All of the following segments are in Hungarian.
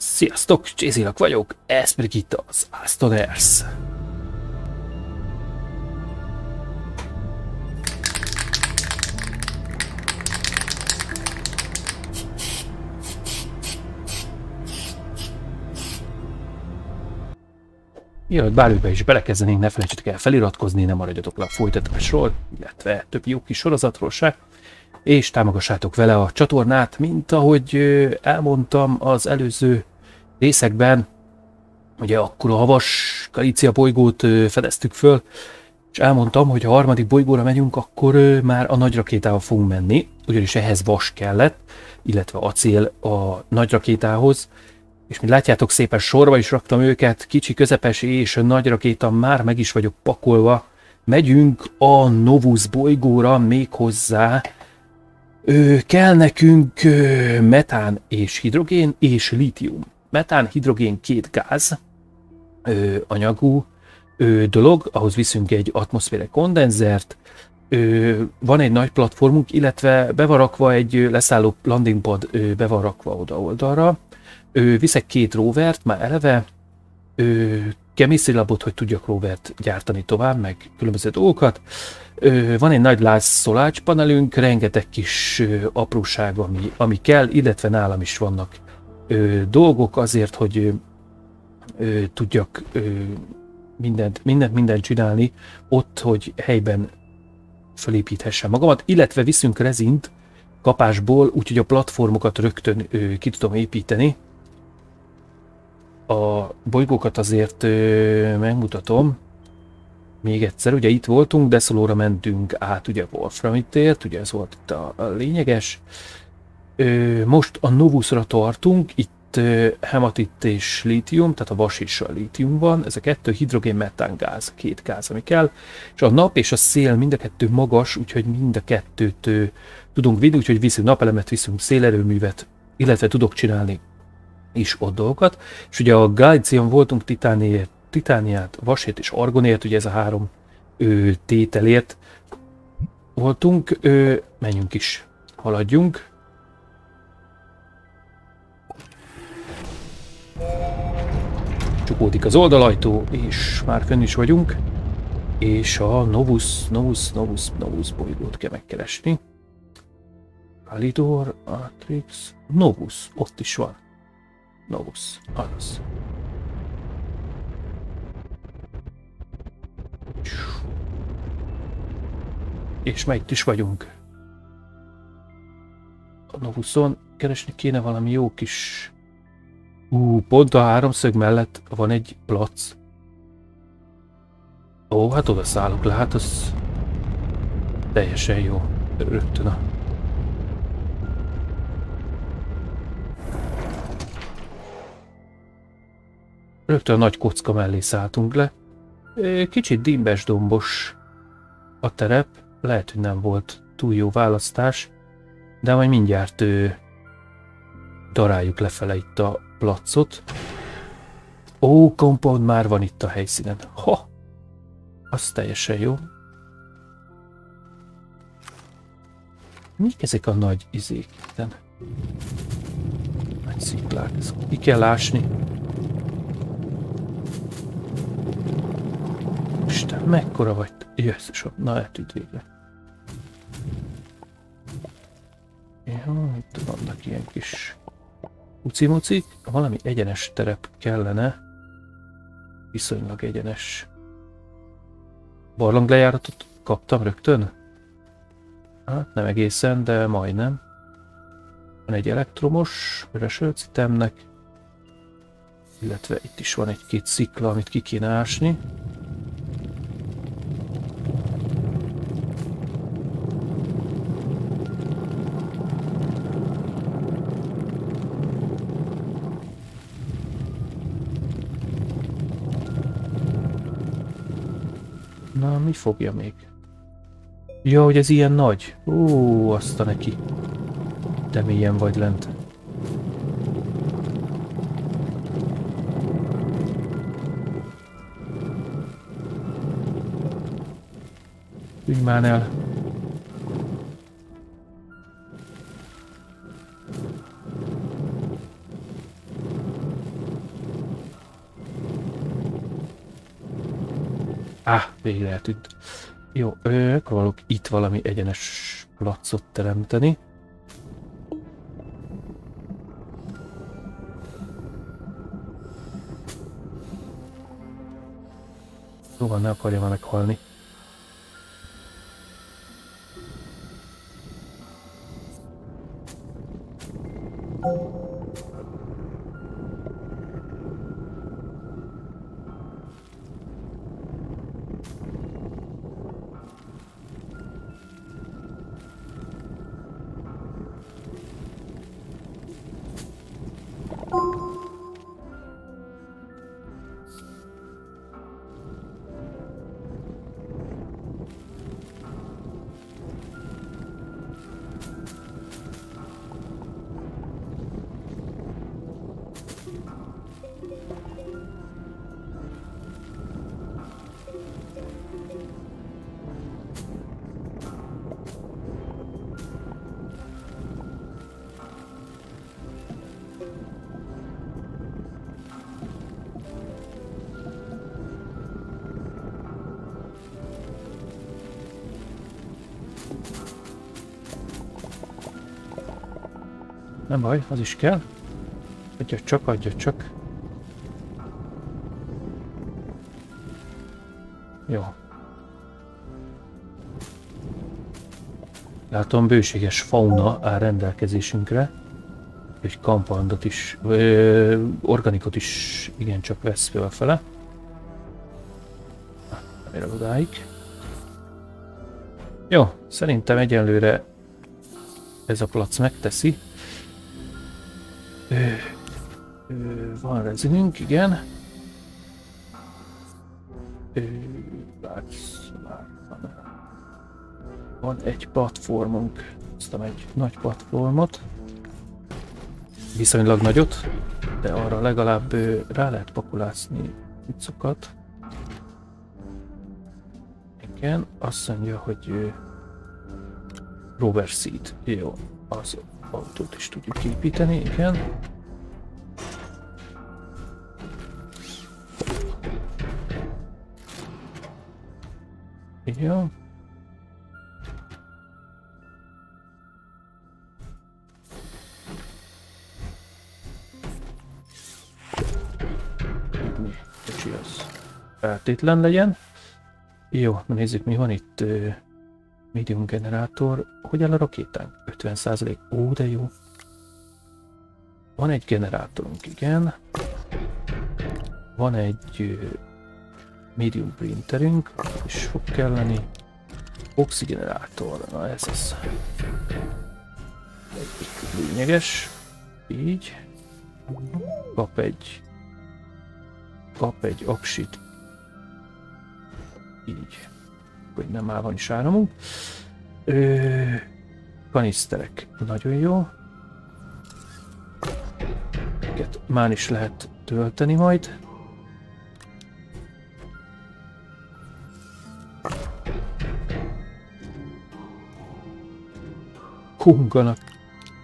Sziasztok, Csézilak vagyok, ez Brigitte az Aztodersz. Mielőtt bármibe is belekezdenénk, ne felejtsétek el feliratkozni, ne maradjatok le a folytatásról, illetve több jó kis sorozatról se, és támogassátok vele a csatornát, mint ahogy elmondtam az előző részekben, ugye akkor a Havas-Kalícia bolygót fedeztük föl, és elmondtam, hogy ha a harmadik bolygóra megyünk, akkor már a nagy rakétával fogunk menni, ugyanis ehhez vas kellett, illetve acél a nagy rakétához, és mint látjátok, szépen sorba is raktam őket, kicsi, közepes és nagy rakéta, már meg is vagyok pakolva. Megyünk a Novus bolygóra, méghozzá kell nekünk metán és hidrogén és lítium. Metán, hidrogén két gáz anyagú dolog, ahhoz viszünk egy atmoszféra kondenzert, van egy nagy platformunk, illetve be van rakva egy leszálló landing pad, be van rakva oda-oldalra. Viszek két rovert, már eleve kemészélabot, hogy tudjak rovert gyártani tovább, meg különböző dolgokat. Van egy nagy lázszolácspanelünk, rengeteg kis apróság, ami kell, illetve nálam is vannak dolgok azért, hogy tudjak mindent csinálni ott, hogy helyben felépíthessem magamat, illetve viszünk rezint kapásból, úgyhogy a platformokat rögtön ki tudom építeni. A bolygókat azért megmutatom. Még egyszer, ugye itt voltunk, Deszolóra mentünk át, ugye Wolframitért, ugye ez volt itt a lényeges. Most a Novusra tartunk, itt hematit és lítium, tehát a vas és a lítium van, ez a kettő hidrogén, metán, gáz, két gáz, ami kell. És a nap és a szél mind a kettő magas, úgyhogy mind a kettőt tudunk vinni, úgyhogy viszünk napelemet, viszünk szélerőművet, illetve tudok csinálni is ott dolgokat. És ugye a Guide-Cion voltunk Titániát, vasért és argonért, ugye ez a három tételért voltunk. Menjünk is, haladjunk. Csukódik az oldalajtó, és már fönn is vagyunk. És a Novus bolygót kell megkeresni. Alidor, Atrix, Novus, ott is van. Novus, az. És már itt is vagyunk. A Novuson keresni kéne valami jó kis... pont a háromszög mellett van egy plac. Ó, hát oda szállok le, hát az... teljesen jó. Rögtön a... nagy kocka mellé szálltunk le. Kicsit dimbes-dombos a terep, lehet, hogy nem volt túl jó választás, de majd mindjárt daráljuk lefele itt a placot. Ó, compaund már van itt a helyszínen. Ha! Az teljesen jó. Mik ezek a nagy izék itten? Nagy sziklák, ezt ki kell ásni. Isten, mekkora vagy te? Jézusom, na eltűnt végre. Jó, itt vannak ilyen kis ucimucik. Valami egyenes terep kellene. Viszonylag egyenes. Barlanglejáratot kaptam rögtön? Hát nem egészen, de majdnem. Van egy elektromos, üres ölcitemnek. Illetve itt is van egy-két szikla, amit ki kéne ásni. Na, mi fogja még? Ja, hogy ez ilyen nagy. Ó, azt a neki. De milyen vagy lent. Tűnj már el. Végre eltűnt. Jó, próbálok itt valami egyenes placot teremteni. Szóval ne akarja már meghalni. Nem baj, az is kell. Adja csak. Jó. Látom, bőséges fauna áll rendelkezésünkre. Egy kampandot is, organikot is igencsak vesz fölfele. Nem ér el odáig. Jó, szerintem egyenlőre ez a plac megteszi. Van resinünk, igen. Van egy platformunk. Hoztam egy nagy platformot. Viszonylag nagyot, de arra legalább rá lehet pakolászni cuccokat. Igen, azt mondja, hogy Robert Seed. Jó, az autót is tudjuk építeni, igen. Jó. Kicsi az feltétlen legyen. Jó, na nézzük, mi van itt. Medium generátor. Hogy áll a rakétánk? 50%. Ó, de jó. Van egy generátorunk, igen. Van egy medium printerünk, és fog kelleni. Oxigenerátor, na ez az. Egy lényeges. Így. Kap egy apsit. Így. Hogy nem már van is áramunk. Kaniszterek. Nagyon jó. Ezeket már is lehet tölteni majd. Hunganak.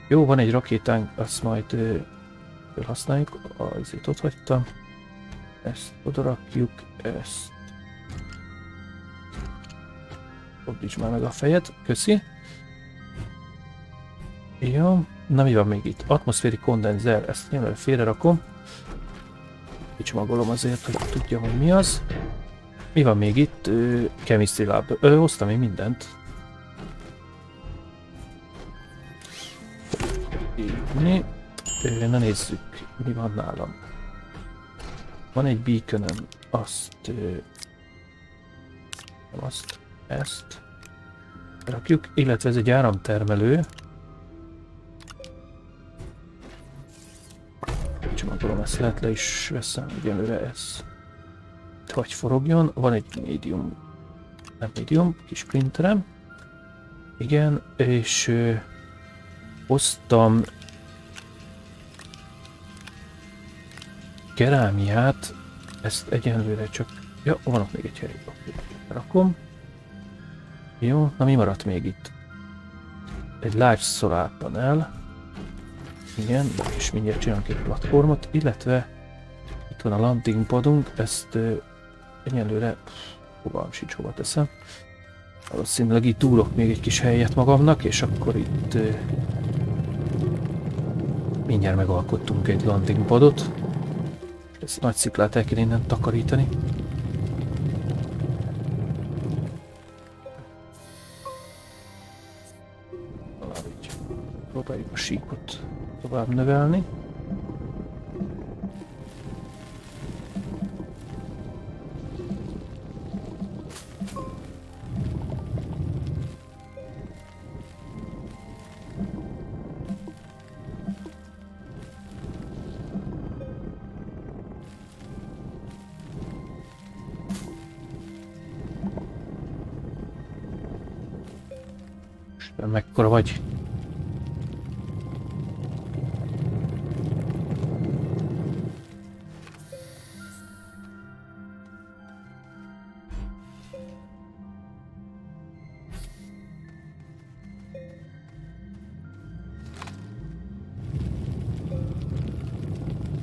Jó, van egy rakétánk, azt majd felhasználjuk. Azért ott hagytam. Ezt odarakjuk, ezt. Fordíts már meg a fejed, köszi. Jó, na mi van még itt? Atmoszféri kondenzer, ezt nyilván félrerakom. Kicsomagolom azért, hogy tudjam, hogy mi az. Mi van még itt? Chemistry lab. Hoztam én mindent. Na nézzük, mi van nálam. Van egy beaconem, azt, ezt rakjuk, illetve ez egy áramtermelő. Csomagolom, ezt lehet le is veszem, egyelőre ez. Vagy forogjon, van egy medium, nem medium, kis printerem. Igen, és hoztam kerámiát, ezt egyenlőre csak... Ja, van ott még egy hely, rakom. Jó, na mi maradt még itt? Egy large solar panel. Igen, és mindjárt csinálunk egy platformot, illetve itt van a landing padunk, ezt egyenlőre Fogalm sincs, hova teszem. Valószínűleg itt túrok még egy kis helyet magamnak, és akkor itt mindjárt megalkottunk egy landing padot. És ezt a nagy sziklát el kell innen takarítani. Próbáljuk a síkot tovább növelni. Mekkora vagy?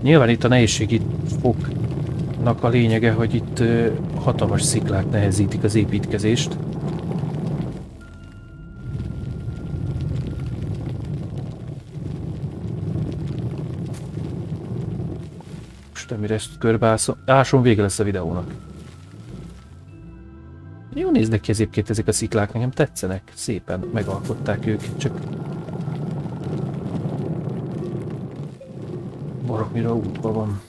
Nyilván itt a nehézség a lényege, hogy itt hatalmas sziklák nehezítik az építkezést. Amire ezt körbeásom, vége lesz a videónak. Jó néznek ki egyébként ezek a sziklák, nekem tetszenek. Szépen megalkották ők, csak... baromira útban van.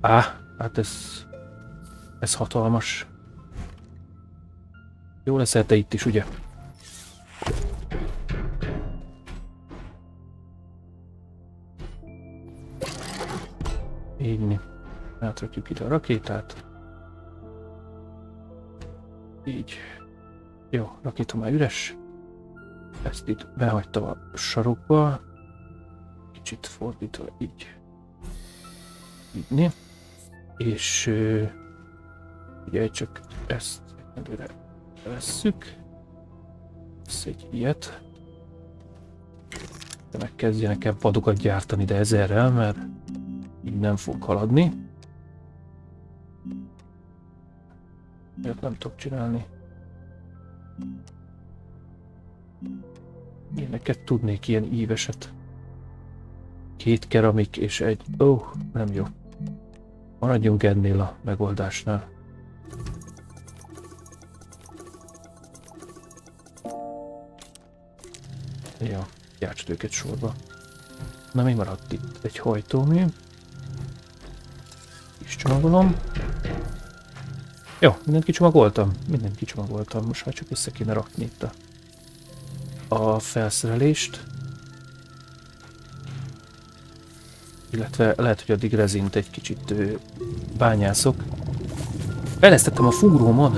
Á, hát ez hatalmas. Jó leszel te itt is, ugye? Így, átrakjuk ide a rakétát. Így. Jó, rakéta már üres. Ezt itt behagytam a sarokba. Kicsit fordítva, így. Így. És... ugye csak ezt előre vesszük. Vesz egy ilyet. De megkezdjenek el padokat gyártani, de ezerrel, mert így nem fog haladni. Miért nem tudok csinálni? Ilyeneket tudnék, ilyen íveset. 2 keramik és egy... ó, nem jó. Maradjunk ennél a megoldásnál. Ja, gyártsd őket sorba. Na, mi maradt itt? Egy hajtómű. Kis csomagolom. Jó, mindent kicsomagoltam. Mindent kicsomagoltam. Most már csak össze kéne rakni itt a felszerelést. Illetve lehet, hogy addig rezint egy kicsit bányászok. Fejlesztettem a fúrómon.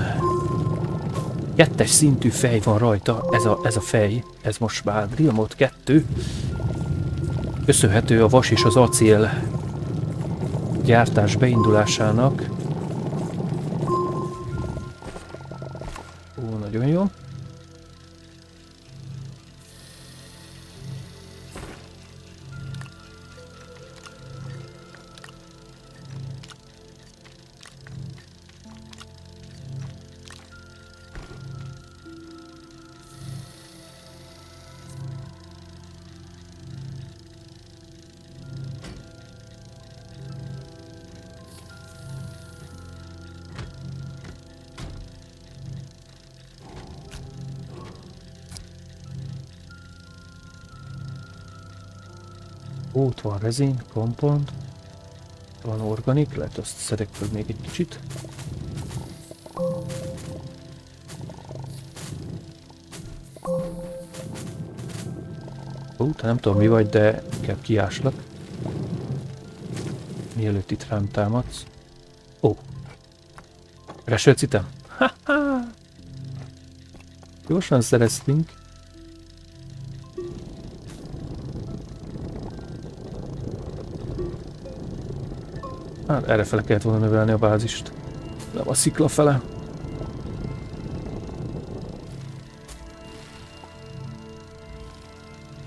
2-es szintű fej van rajta, ez a fej, ez most már Drill Mode 2. Köszönhető a vas és az acél gyártás beindulásának. Ó, nagyon jó. Ott van resin, compaund, van organik, lehet azt szedek fel még egy kicsit. Ó, te nem tudom mi vagy, de inkább kiáslak. Mielőtt itt rám támadsz. Ó, resőc item. Gyorsan szereztünk. Hát errefele kellett volna növelni a bázist. Nem a szikla fele.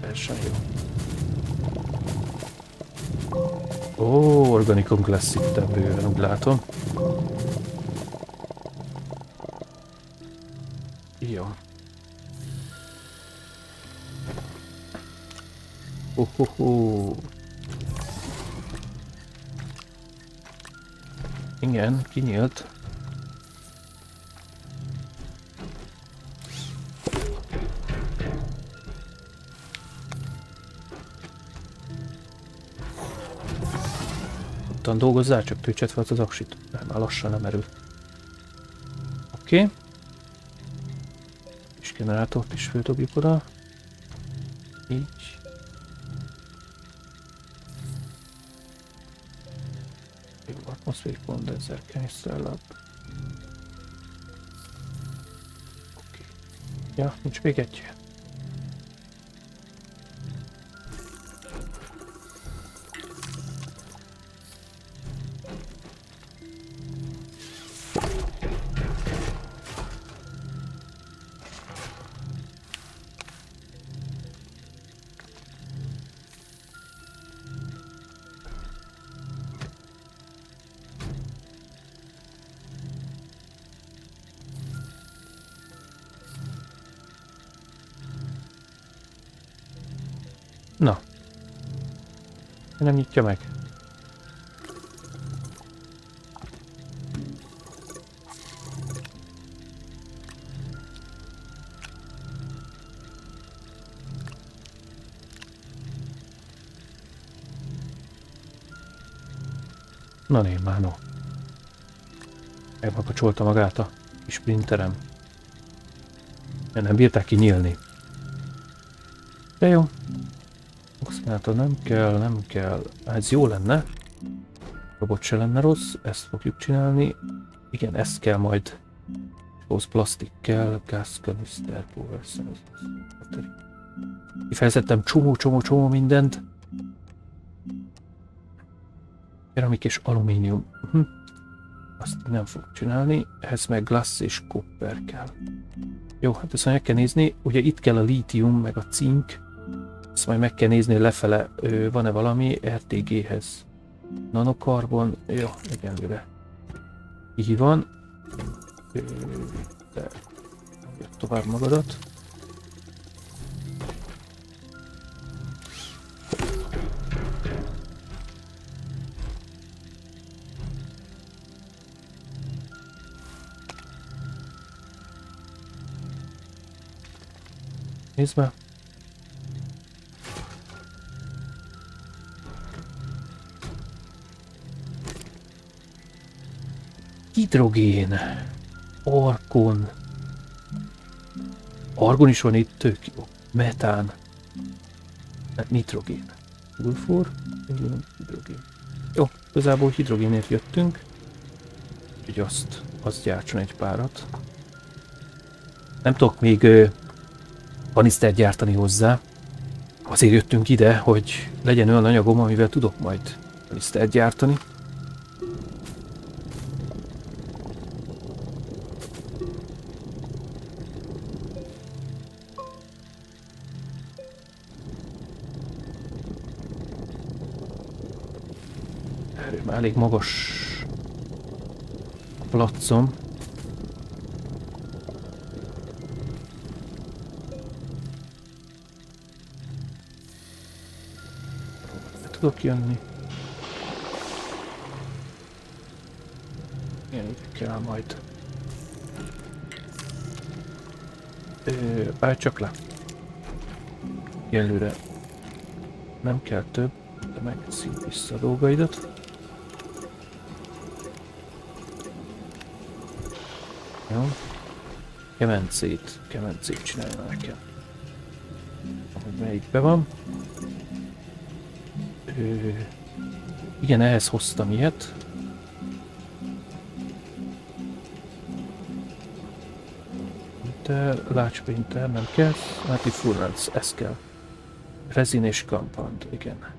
Teljesen jó. Ó, organikunk lesz itt bőven, úgy látom. Jó. Hohoho. Igen, kinyílt. Ottan dolgozzál, csak tűcset fel az aksit. Mert már lassan nem erő. Oké. Okay. És generátort is földobjuk oda. Így. Atmoszfér kondenzer kényszerlap. Oké. Ja, nincs még egy. Na. Nem nyitja meg. Na né, Mánó. Megmakacsolta magát a kis sprinterem. Nem bírták ki nyílni. De jó. Hát nem kell. Hát ez jó lenne. Robot se lenne rossz, ezt fogjuk csinálni. Igen, ezt kell majd. Sóz plastik kell, gázkaniszter, power. Kifejezettem csomó mindent. Keramik és alumínium. Azt nem fogok csinálni. Ehhez meg glass és copper kell. Jó, hát ezt meg kell nézni. Ugye itt kell a lítium, meg a cink. Ezt majd meg kell nézni, hogy lefele van-e valami RTG-hez. Nanokarbon, jó, egyenlőre. Így van. De tovább magadat. Nézd már. Hidrogén, argon, argon is van itt, tök jó, metán, nitrogén, szulfur, hidrogén. Jó, igazából hidrogénért jöttünk, úgyhogy azt gyártson egy párat. Nem tudok még kanisztert gyártani hozzá, azért jöttünk ide, hogy legyen olyan anyagom, amivel tudok majd kanisztert gyártani. Elég magas a placom. Nem tudok jönni. Ilyen kell majd. Állj csak le. Jelőre nem kell több, de megszív vissza a dolgaidat. Jó. Kemencét csinálja nekem. Ahogy melyik be van. Igen, ehhez hoztam ilyet. Large Painter nem kell. Native Furnace, ez kell. Resin és compaund, igen.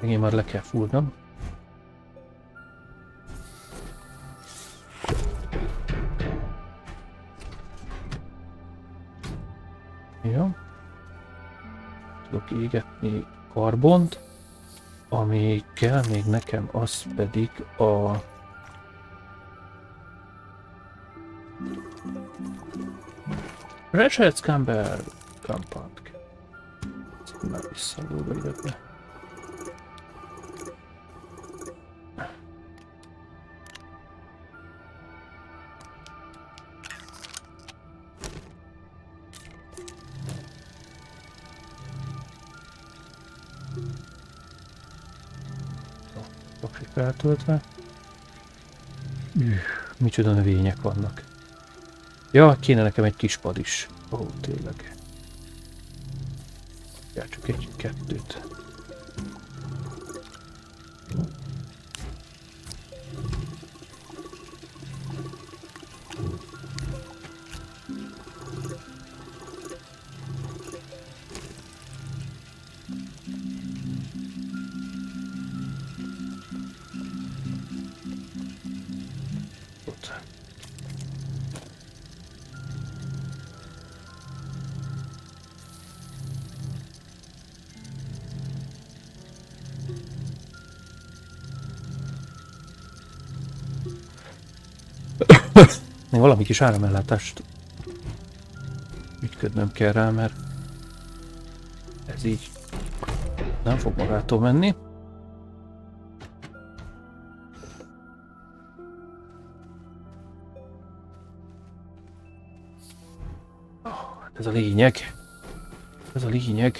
Megint már le kell fúrnom. Jó. Tudok égetni karbont. Ami kell még nekem, az pedig a... Ratchet Camber Compaund. Ezt már visszalóba idegbe. Feltöltve. Micsoda növények vannak. Ja, kéne nekem egy kis pad is. Ó, tényleg. Ja, csak egy-kettőt. Valami kis áramellátást ügyködnöm kell rá, mert ez így nem fog magától menni. Oh, ez a lényeg. Ez a lényeg.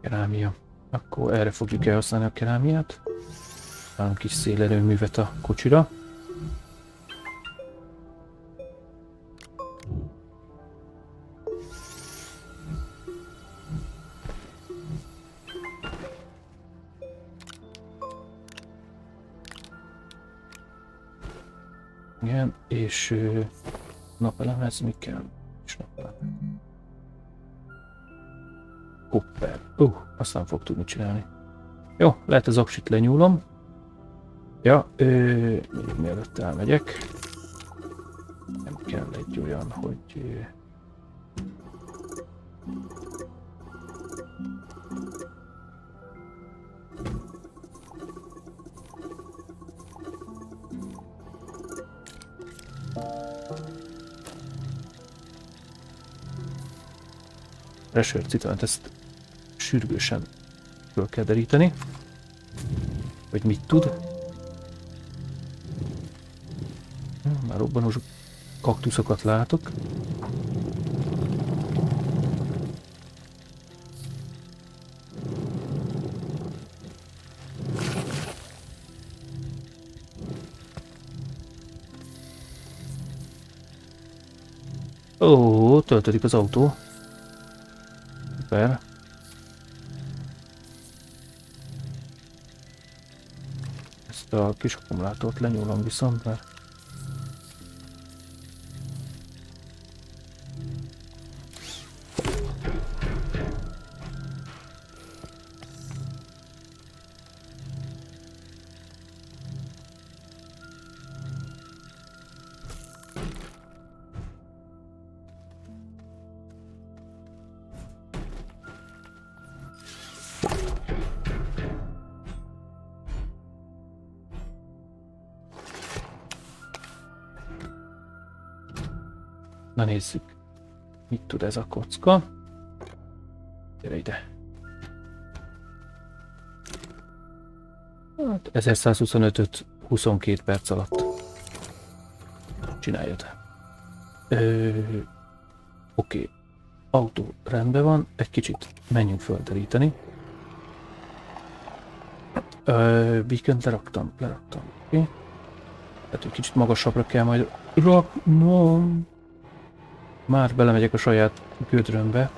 Kerámia. Akkor erre fogjuk elhasználni a kerámiát. Talán kis szélerőművet a kocsira. Igen, és napelemhez mi kell? És napelem. Hopper. Azt nem fog tudni csinálni. Jó, lehet az aksit lenyúlom. Ja, még mielőtt elmegyek. Nem kell egy olyan, hogy... Resőr citament, ezt sürgősen föl kell deríteni, hogy mit tud. Már robbanós kaktuszokat látok. Ó, töltődik az autó. Super. Ezt a kis akkumulátort lenyúlom viszont, mert... Na nézzük, mit tud ez a kocka. Gyere ide. Hát 1125-öt 22 perc alatt. Csináljad. Oké. Autó rendben van, egy kicsit menjünk földeríteni. Beacont leraktam. Oké. Tehát egy kicsit magasabbra kell majd raknom. Már belemegyek a saját gödrömbe.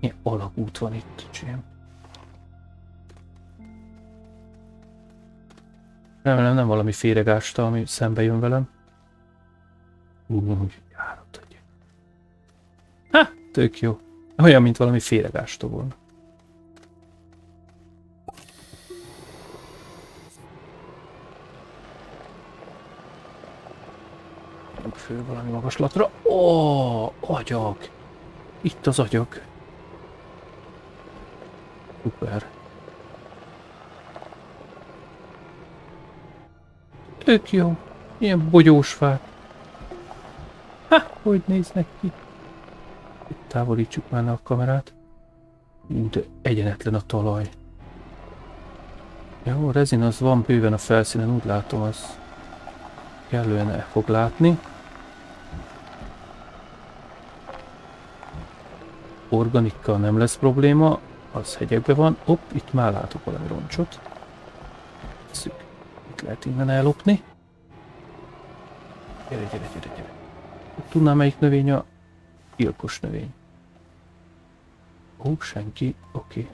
Milyen alagút van itt, csém. Remélem nem valami féregásta, ami szembe jön velem. Úgy járat egy. Há, tök jó. Olyan, mint valami féregásta volna. Föl valami magaslatra. Ó, agyag! Itt az agyag. Szuper. Tök jó. Ilyen bogyós fák. Há, hogy néznek ki. Itt távolítsuk már a kamerát. De egyenetlen a talaj. Jó, a rezin az van bőven a felszínen, úgy látom, az kellően el fog látni. Organikkal nem lesz probléma, az hegyekben van. Hopp, itt már látok valami roncsot. Szük. Itt lehet innen ellopni. Gyere. Tudnám, melyik növény a gyilkos növény. Ó, senki. Oké.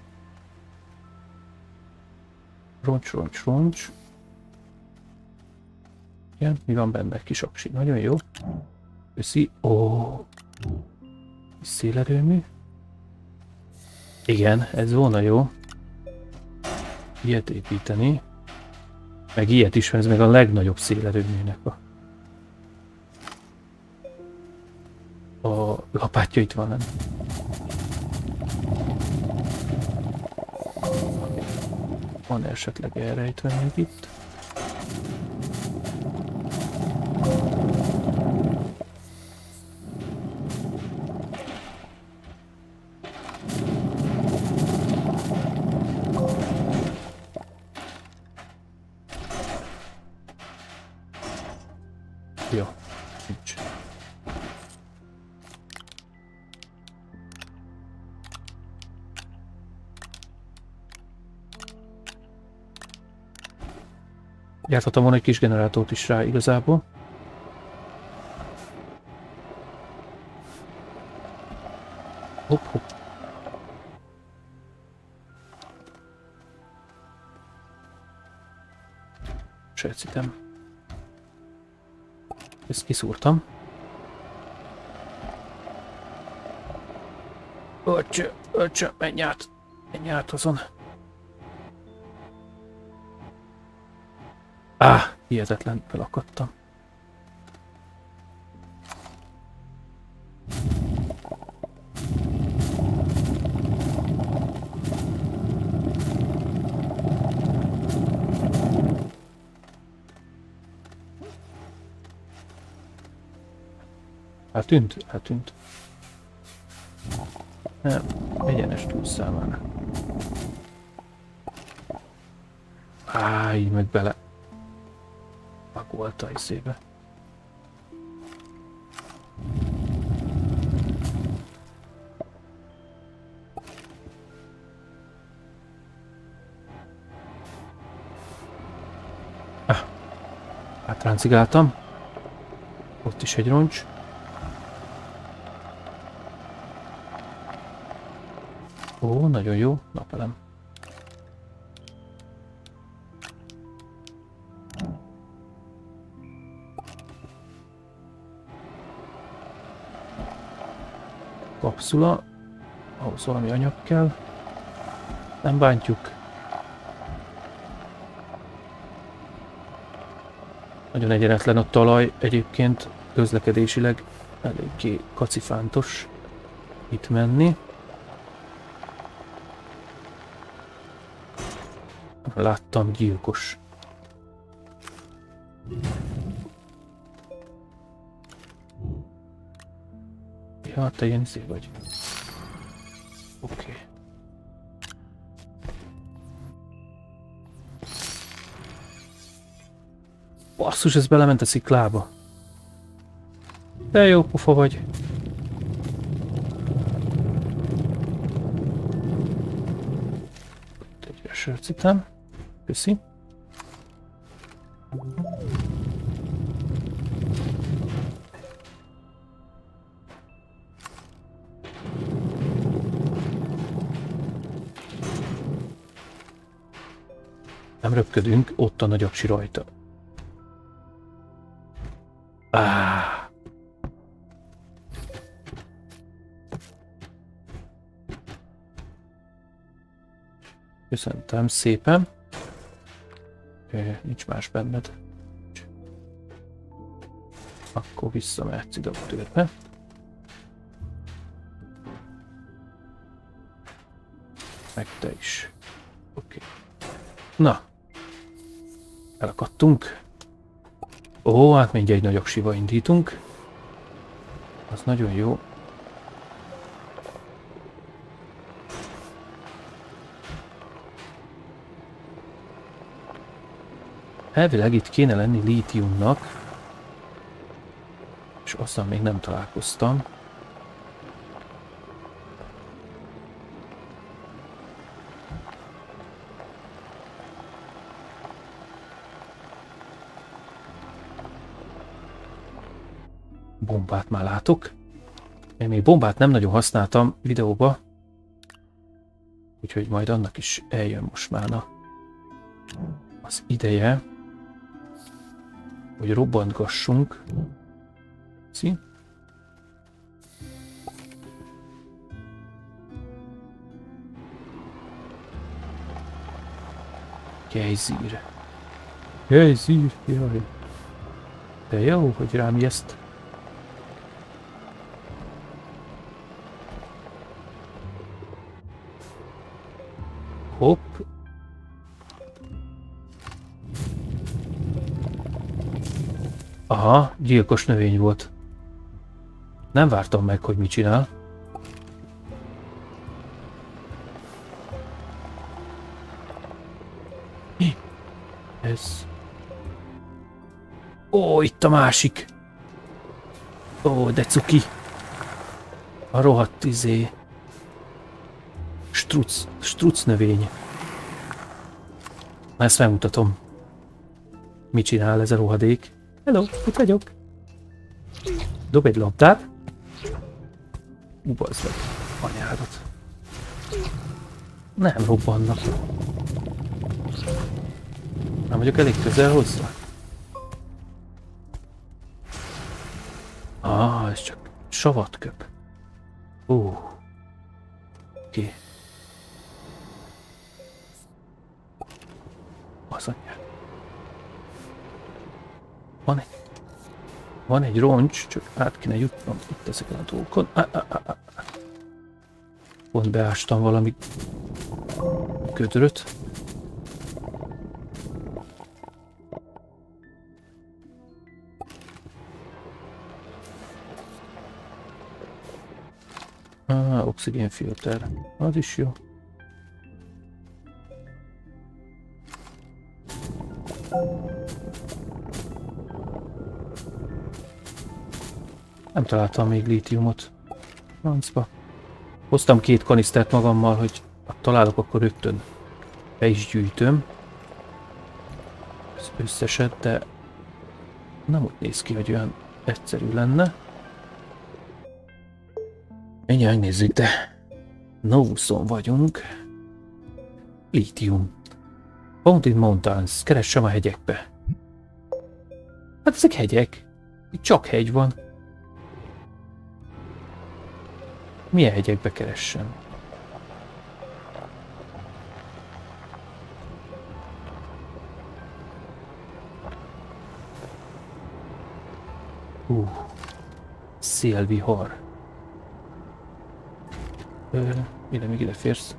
Roncs. Igen, mi van benne? Kis aksi. Nagyon jó. Köszi. Ó. Szélerőmű. Igen, ez volna jó. Ilyet építeni. Meg ilyet is, ez meg a legnagyobb szélerőműnek a lapátja itt van. Nem? Van esetleg elrejtve még itt. Járthatom volna egy kis generátort is rá igazából. Hopp. Sejtszitem. Ezt kiszúrtam. Öcsö, menj át! Menj át azon! Hihetetlen, felakadtam. Eltűnt. Nem, egyenes túlszámára. Így megy bele. Volt a izébe. Átráncigáltam. Ott is egy roncs. Ó, nagyon jó napelem. Kapszula, ahhoz valami anyag kell, nem bántjuk. Nagyon egyenetlen a talaj, egyébként közlekedésileg eléggé kacifántos itt menni. Láttam gyilkos. Te ilyen szép vagy. Oké. Basszus, ez belement a sziklába. De jó pofa vagy. Egy sörcitám. Köszi. Nem röpködünk, ott a nagy aksi rajta. Ah. Köszöntöm szépen. Nincs más benned. Akkor visszamehetsz ide a térbe. Meg te is. Oké. Okay. Na. Elakadtunk. Ó, hát mindjárt egy nagy aksiba indítunk. Az nagyon jó. Elvileg itt kéne lenni lítiumnak. És aztán még nem találkoztam. Bombát már látok. Én még bombát nem nagyon használtam videóba. Úgyhogy majd annak is eljön most már az ideje, hogy robbantgassunk. Szín. Gejzír. Gejzír, jaj. De jó, hogy rám ezt. Hopp. Aha, gyilkos növény volt. Nem vártam meg, hogy mit csinál. Mi? Ez... Ó, itt a másik! Ó, de cuki! A rohadt izé... Struc növény. Ezt megmutatom. Mit csinál ez a rohadék? Hello, itt vagyok. Dob egy labdát. Ú, bazd meg, anyádat. Nem robbannak. Nem vagyok elég közel hozzá. Ah, ez csak savat köp. Oké. Okay. Az anyja. Van egy roncs, csak át kéne jutnom itt ezeken a dolgokon. Pont beástam valami gödröt. Oxigénfilter. Az is jó. Nem találtam még lítiumot. Francba. Hoztam két kanisztert magammal, hogy ha találok, akkor rögtön be is gyűjtöm. Ez összeset, de nem úgy néz ki, hogy olyan egyszerű lenne. Mindjárt megnézzük, de Novuson vagyunk. Lítium. Found in mountains. Keressem a hegyekbe. Hát ezek hegyek. Itt csak hegy van. Milyen hegyekbe keressem? Szélvihar. Mire még ide férsz?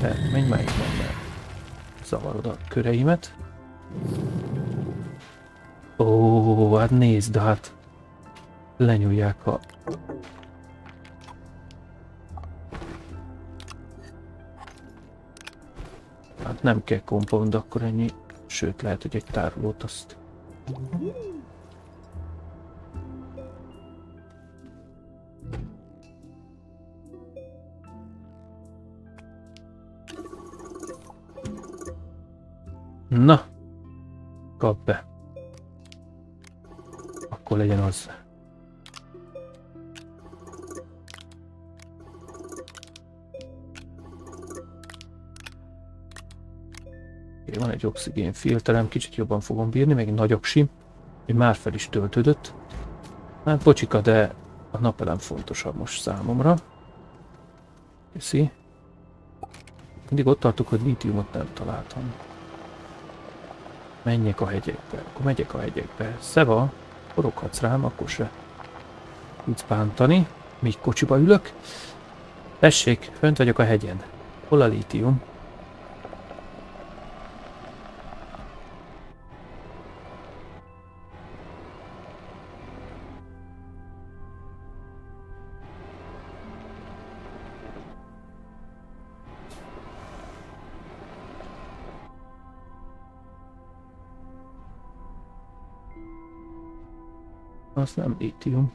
De menj már itt, mert zavarod a köreimet. Ó, hát nézd, hát lenyúlják a... Hát nem kell compaund akkor ennyi. Sőt, lehet, hogy egy tárolót azt. Na, kap be. Akkor legyen az. Oké, van egy oxigén filterem, kicsit jobban fogom bírni, meg egy nagy oksi. Már fel is töltődött. Hát bocsika, de a napelem fontosabb most számomra. Köszi. Mindig ott tartok, hogy lítiumot nem találtam. Menjek a hegyekbe, akkor megyek a hegyekbe. Szeva, foroghatsz rám, akkor se tudsz bántani. Még kocsiba ülök. Tessék, fönt vagyok a hegyen. Hol a lítium? Az nem lítium.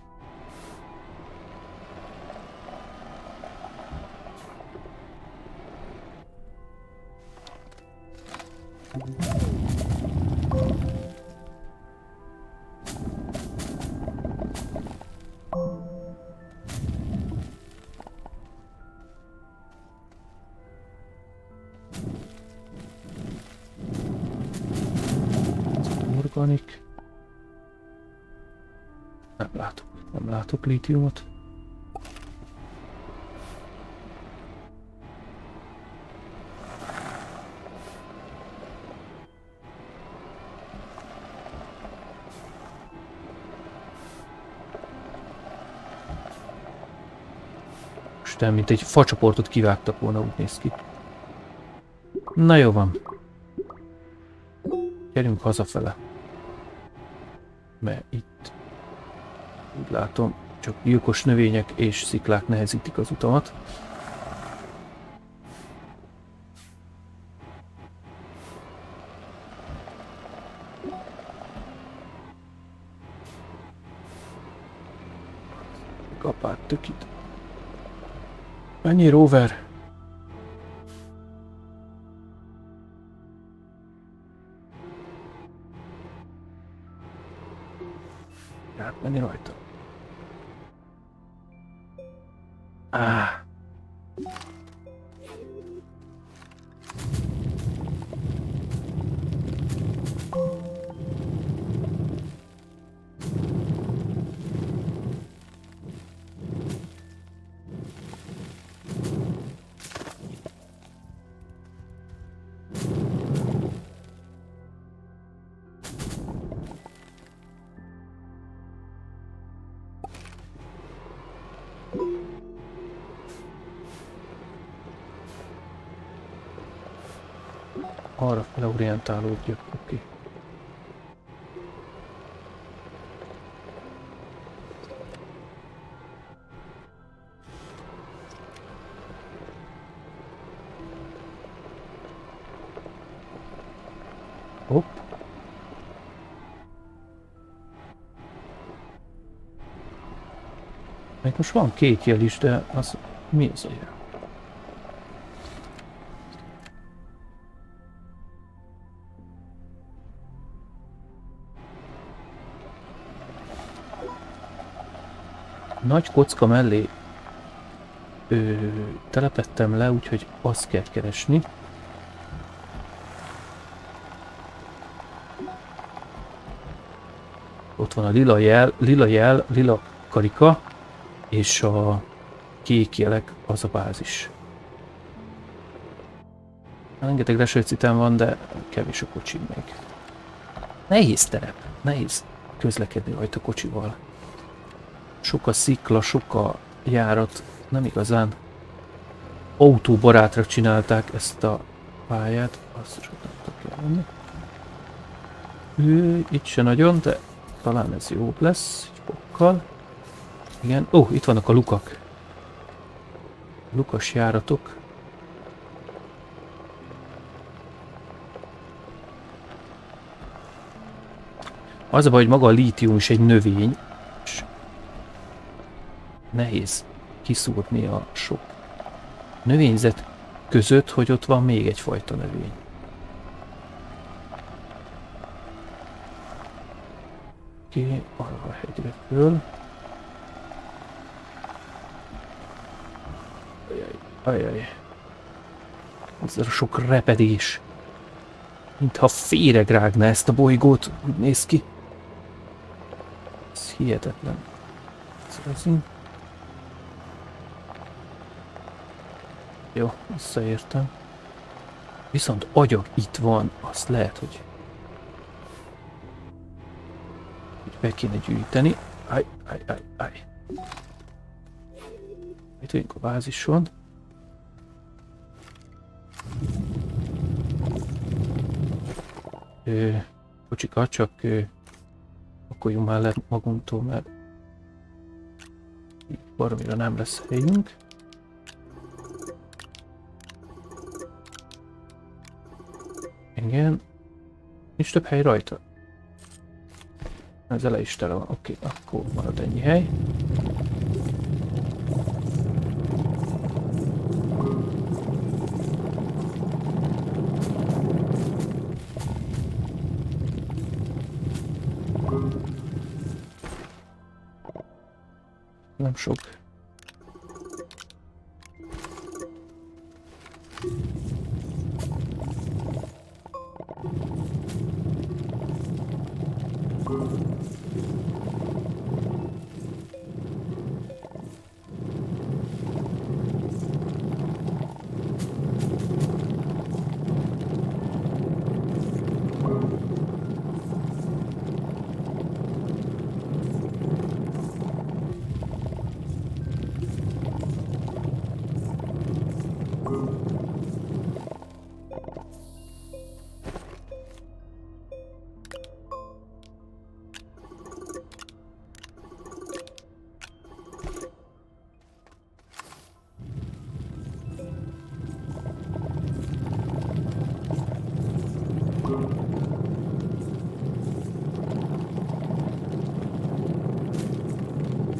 Ez organik. Nem látok lítiumot. Isten, mint egy facsoportot kivágtak volna, úgy néz ki. Na jó van. Gyerünk hazafele. Mert itt... Úgy látom, csak gyilkos növények és sziklák nehezítik az utamat. Kapád tökít. Mennyi rover? Menni rajta. Arra fel orientálódjak, oké. Hopp. Meg most van két jel is, de az mi az a jel? Nagy kocka mellé telepettem le, úgyhogy azt kell keresni. Ott van a lila karika, és a kék jelek az a bázis. Rengeteg lesőcitám van, de kevés a kocsim még. Nehéz terep, nehéz közlekedni rajta kocsival. Sok a szikla, sok a járat, nem igazán autóbarátra csinálták ezt a pályát, azt is oda tudok lenni. Itt se nagyon, de talán ez jobb lesz, egy pokkal. Igen, ó, itt vannak a lukak. Lukas járatok. Az a baj, hogy maga a lítium is egy növény, és nehéz kiszúrni a sok növényzet között, hogy ott van még egyfajta növény. Ki arra a hegyre föl. Ajaj. Ez a sok repedés. Mintha féreg rágna ezt a bolygót, úgy néz ki. Ez hihetetlen. Szerezünk. Jó, visszaértem. Viszont agyag itt van, azt lehet, hogy... be kéne gyűjteni. Ajj. Mit vagyunk a bázison? Kocsika, csak pakoljunk már le magunktól, mert baromira nem lesz helyünk. Igen. Nincs több hely rajta. Ezzel le is tele van. Oké, akkor marad ennyi hely. Nem sok.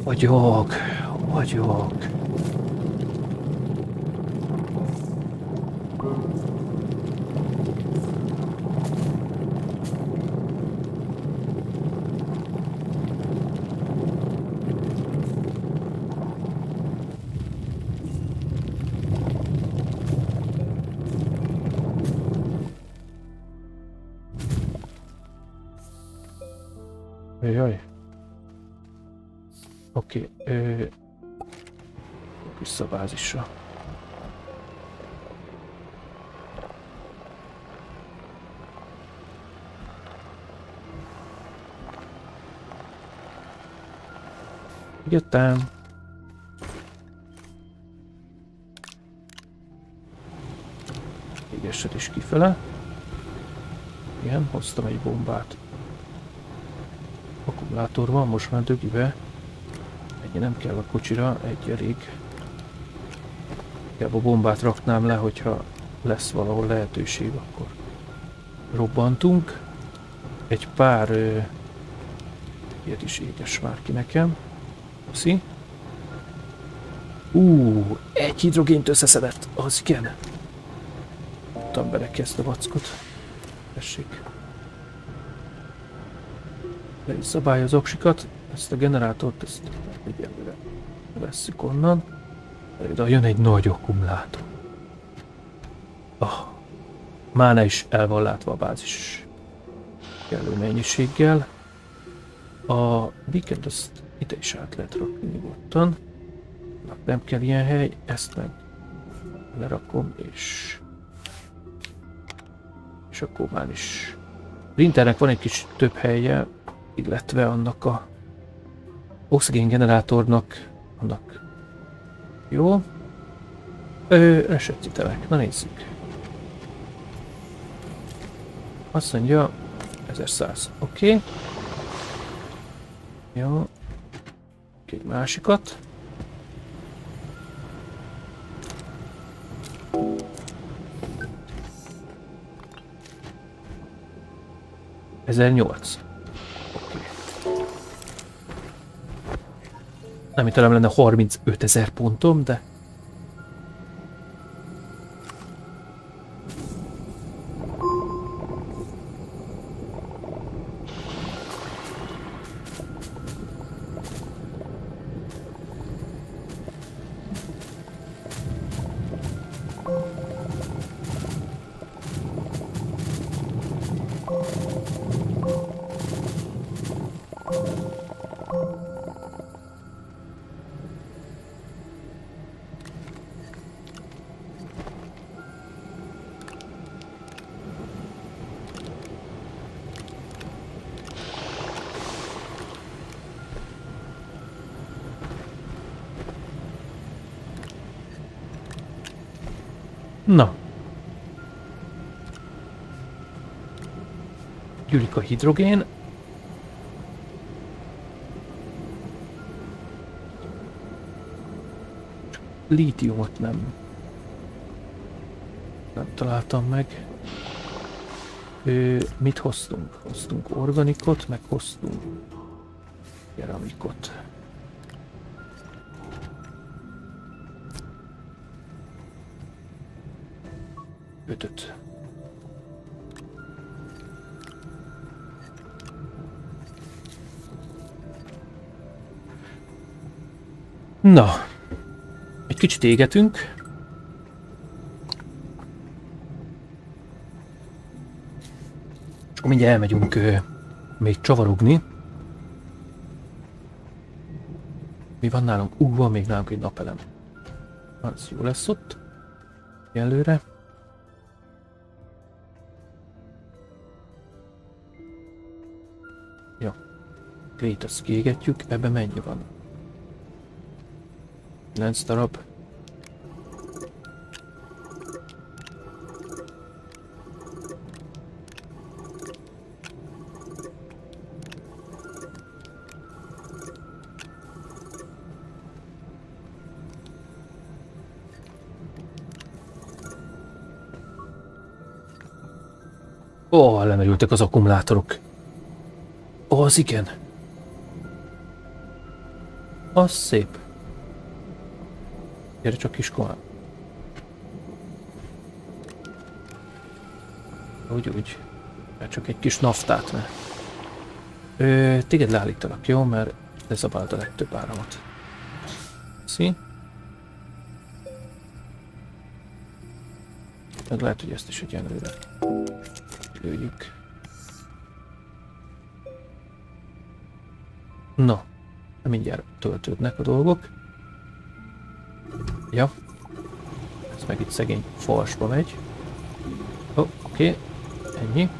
Agyok. Jaj. Oké, vissza a bázisra. Jöttem. Égesed is kifele. Igen, hoztam egy bombát. Akkumulátor van, most már dögibe. Ennyi nem kell a kocsira, egy elég. Inkább a bombát raknám le, hogyha lesz valahol lehetőség, akkor robbantunk. Egy pár ilyet is éges már ki nekem. Oszi. Egy hidrogént összeszedett, az igen. Tudtam bele ezt a vackot. Tessék. Le is szabálja az oksikat. Ezt a generátort, ezt figyelmére vesszük onnan. De jön egy nagy akkumulátor. Mána is el van látva a bázis kellő mennyiséggel. A biket azt ide is át lehet rakni nyugodtan. Nem kell ilyen hely, ezt meg lerakom, és akkor már is. A printernek van egy kis több helye, illetve annak a oxigéngenerátornak, annak jó. Resetitelek, na nézzük. Azt mondja, 1100, oké. Jó. Egy másikat. Ez 1008. Remélem lenne 35 000 pontom, de... Na. Gyűlik a hidrogén. Lítiumot nem találtam meg. Mit hoztunk? Hoztunk organikot, meg hoztunk keramikot. Ötöt. Na, egy kicsit égetünk. És akkor mindjárt elmegyünk még csavarogni. Mi van nálunk? Van még nálunk egy napelem. Az jó lesz ott. Előre. Krét, azt kiégetjük, ebben mennyi van? 9 darab. Ó, lemerültek az akkumulátorok. Ó, az igen. Az szép. Gyere csak kiskolám. Úgy. Mert csak egy kis naftát, mert... téged leállítanak, jó? Mert lezabáld a legtöbb áramot. Szín. Meg lehet, hogy ezt is egyenlőre lőjük. Na. Mindjárt töltődnek a dolgok. Ja. Ez meg itt szegény falsba megy. Oké. Ennyi.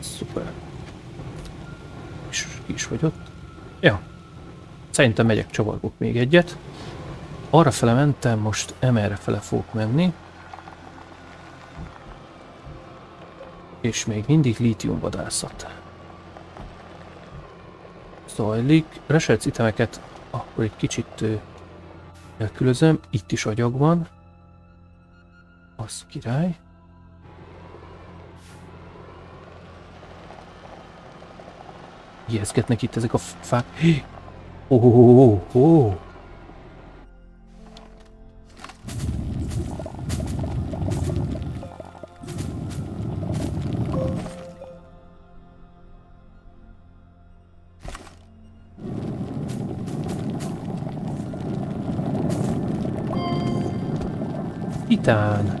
Szuper. És ki is vagy ott. Ja. Szerintem megyek, csavargok még egyet. Arrafele mentem, most emerre fele fogok menni. És még mindig lítium vadászat. Zajlik. Reselc itemeket akkor egy kicsit elkülözöm. Itt is agyag van. Az király. Ijeszgetnek itt ezek a fák. Oh. Titán.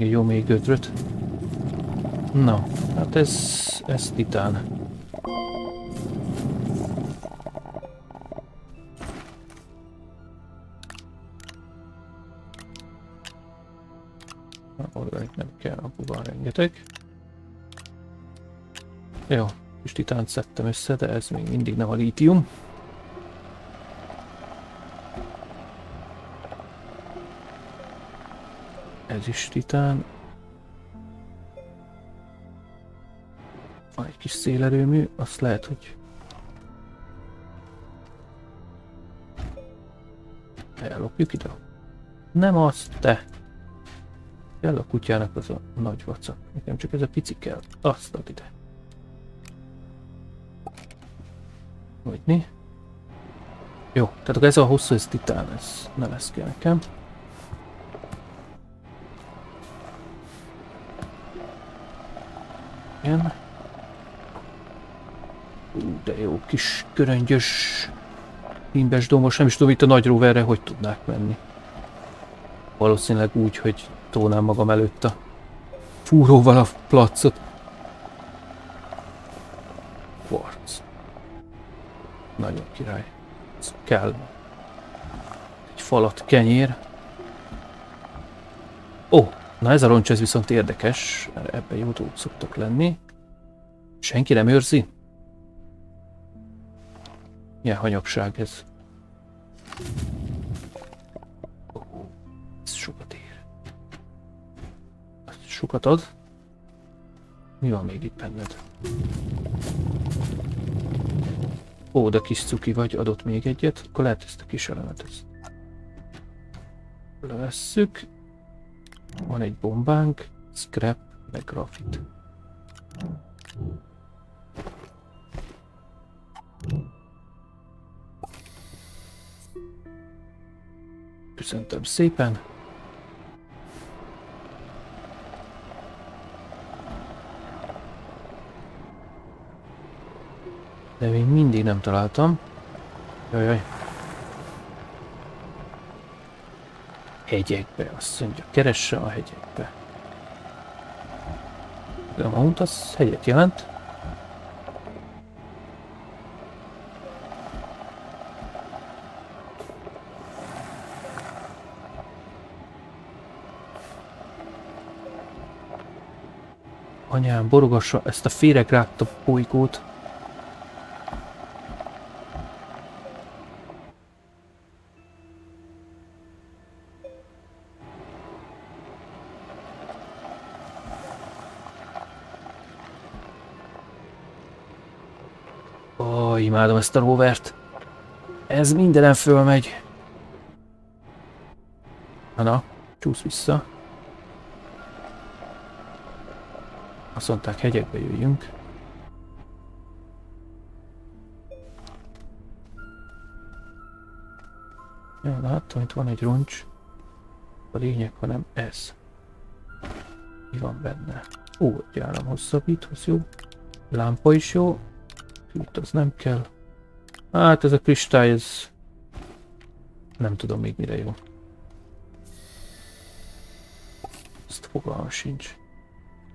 Jó, még 5-öt. Na, hát ez titán. Organik nem kell, akkor van rengeteg. Jó, és titánt szedtem össze, de ez még mindig nem a lítium. Ez is titán. Van egy kis szélerőmű, azt lehet, hogy ellopjuk ide. Nem azt, te! Kell a kutyának az a nagy vacak. Nekem csak ez a pici kell. Azt ad ide. Hogyni. Jó, tehát akkor ez a hosszú, ez titán, ez ne lesz kell nekem. Igen. De jó kis köröngyös, hímbes domos, nem is tudom itt a nagy roverre hogy tudnák menni. Valószínűleg úgy, hogy tónám magam előtt a fúróval a placot. Quartz. Nagyon király. Ez kell. Egy falat kenyér. Ó, na ez a roncs, ez viszont érdekes, mert ebben jót úgy szoktak lenni. Senki nem őrzi? Milyen hanyagság ez. Ó, ez sokat ér. Ezt sokat ad. Mi van még itt benned? Ó, de kis cuki vagy, adott még egyet, akkor lehet ezt a kis elemet. Ezt levesszük. Van egy bombánk, scrap, meg grafit. Köszöntöm szépen. De még mindig nem találtam. Jajjaj. Hegyekbe, azt mondja, keresse a hegyekbe. De a mount az hegyet jelent. Anyám, borogassa ezt a féregrágta bolygót. Imádom ezt a rovert. Ez mindenen fölmegy. Na, csúsz vissza. Azt mondták, hegyekbe jöjjünk. Ja, láttam, itt van egy roncs. A lényeg, hanem ez. Mi van benne? Ó, gyáram hosszabbíthoz jó. Lámpa is jó. Itt az nem kell. Hát ez a kristály, ez... Nem tudom még mire jó. Ezt fogalmam sincs.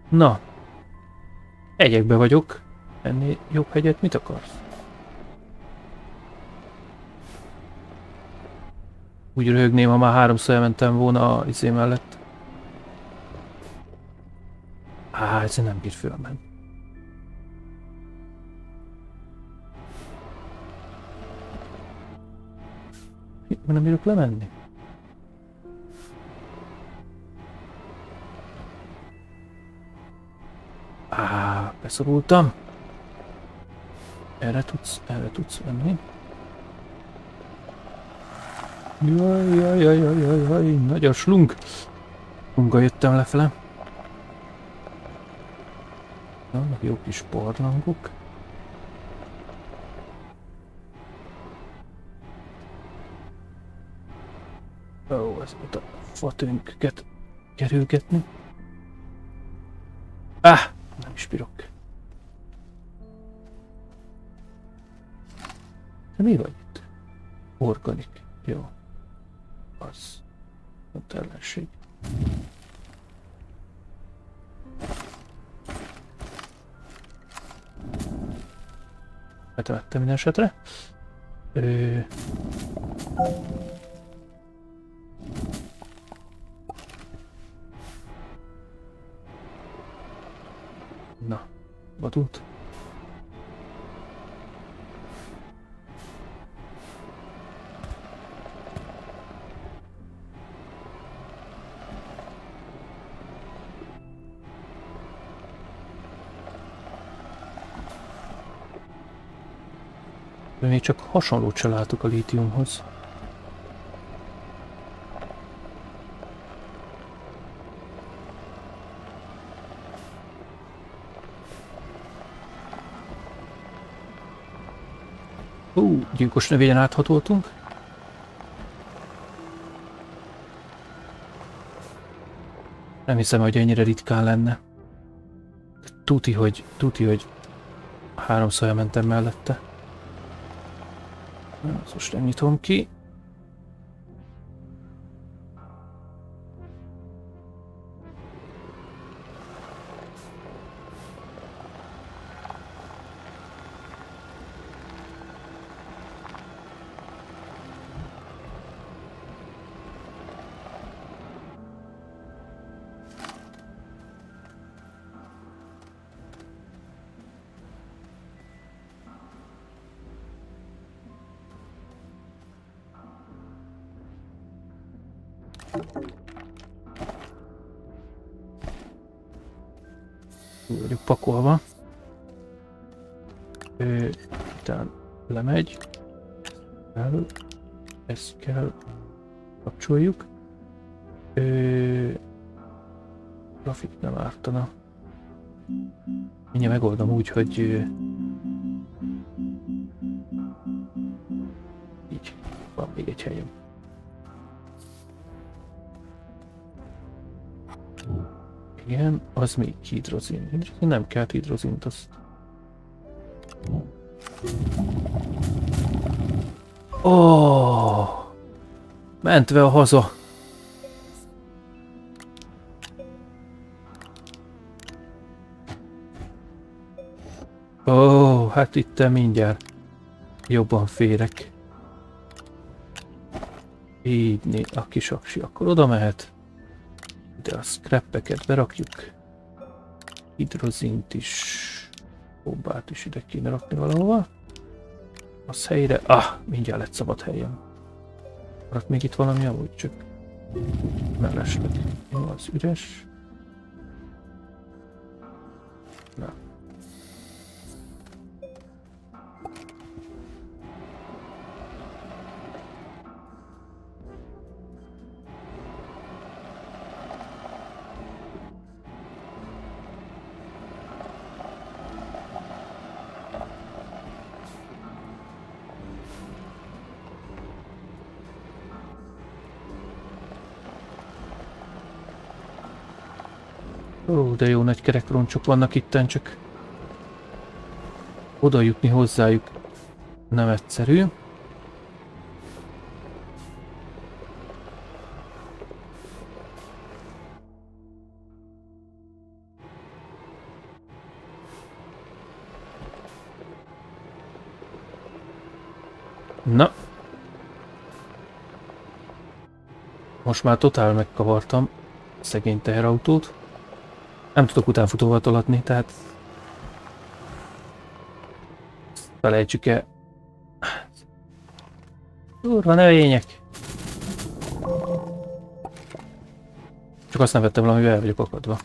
Na. Hegyekbe vagyok. Ennél jobb hegyet mit akarsz? Úgy röhögném, ha már háromszor elmentem volna a izé mellett. Á, ez nem bír fölmenni. Mert nem bírok lemenni. Á, beszorultam. Erre tudsz menni. Jaj, jaj, jaj, jaj, jaj, nagy a slung. Slunggal jöttem lefele. Vannak jó kis barlangok. Ó, ez ott a fatőnköket kerülgetni. Áh, nem is pirok. De mi vagy itt? Organik. Jó. Az. Ott ellenség. Betemettem minden esetre. Na, batut. de még csak hasonlót se látok a lítiumhoz. Gyilkos növényen áthatoltunk. Nem hiszem, hogy ennyire ritkán lenne. Tuti, hogy háromszor mentem mellette. Ezt most nem nyitom ki. Vagyok pakolva. Utána lemegy. Ezt kell. Kapcsoljuk. Grafik nem ártana. Mindjárt megoldom úgy, hogy így. Van még egy helyem. Igen, az még hidrozin. Hidrozin nem kell, hidrozint azt. Oh, mentve a haza. Oh, hát itt mindjárt jobban férek. Így a kis aksi, akkor oda mehet. De a scrappeket berakjuk. Hidrozint is. Bombát is ide kéne rakni valahova. Az helyre. Ah, mindjárt lett szabad helyem. Maradt még itt valami amúgy, csak mellesleg. Jó, az üres. Na. Ó, de jó nagy kerekroncsok vannak itten, csak oda jutni hozzájuk nem egyszerű. Na. Most már totál megkavartam szegény teherautót. Nem tudok utánfutóval tolatni, tehát felejtsük el. Durva növények! Csak azt nem vettem, valamivel el vagyok akadva.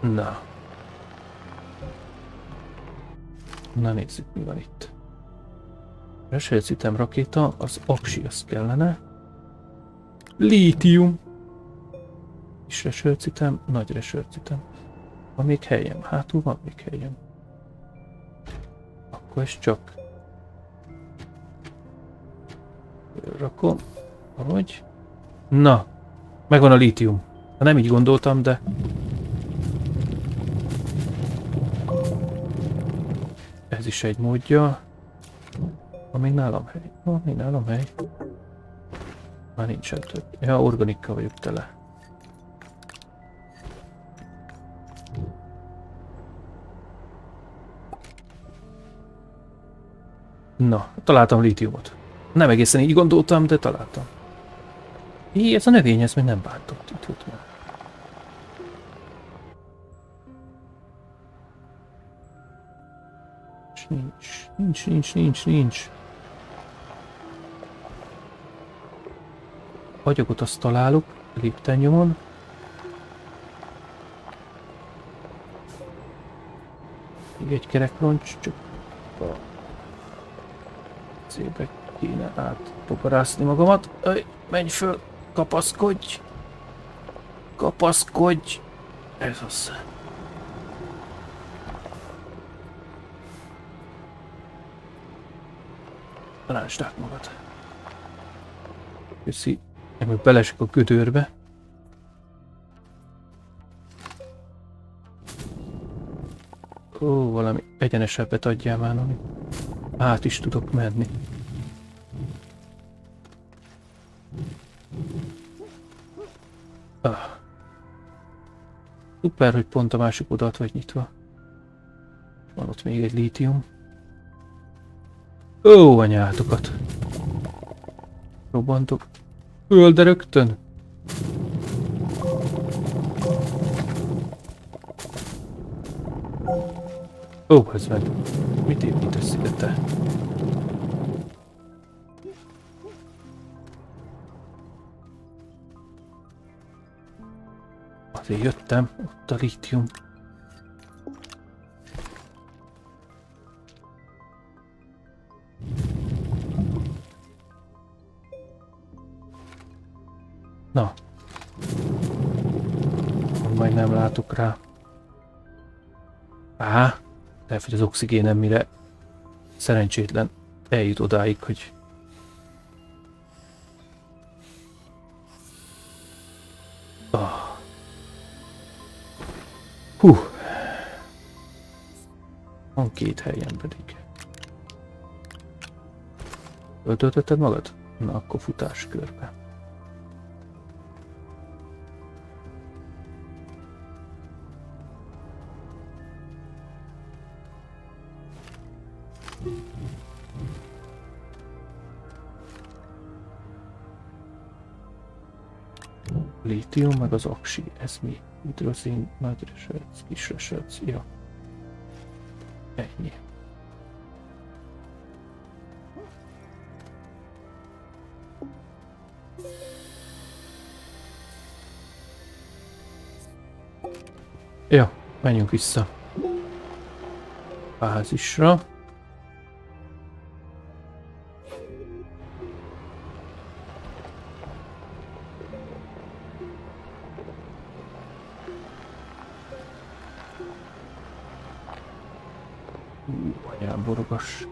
Na. Na nézzük, mi van itt. Resőcitem rakéta, az aksi, az kellene. Lítium. Kis resőcitem, nagy resőcitem. Van még helyem, hátul van még helyem. Akkor ez csak. Rakom, ahogy. Na, megvan a lítium. Ha nem így gondoltam, de... Ez is egy módja. Van még nálam hely? Van még nálam hely? Már nincsen több. Ja, organikkal vagyok tele. Na, találtam lítiumot. Nem egészen így gondoltam, de találtam. Így, ez a növény, ez még nem bántott. Itt volt már. Nincs. Agyagot azt találok, lépten nyomon. még egy kerekroncs, csak a szépen kéne átpoparászni magamat. Öj, menj föl, kapaszkodj! Kapaszkodj! Ez az. Talánsd át magad. Köszi, meg belesek a gödörbe. Ó, valami egyenesebbet adjál már, ami át is tudok menni. Ah. Szuper, hogy pont a másik oldalt vagy nyitva. Van ott még egy lítium. Ó, anyátokat! Robbantok. Öl, de rögtön! Ó, ez meg. Mit építesz ide te? Azért jöttem, ott a lítium. Na. Majd nem látok rá. Á, lehet, hogy az oxigénem mire szerencsétlen eljut odáig, hogy... Ah. Hú. Van két helyen pedig. Öltöltötted magad? Na, akkor futás körbe. Lítium, meg az aksi, ez mi? Hidrozin, nagyresec, kisresec, ja. Ennyi. Ja, menjünk vissza. Bázisra. Borogas.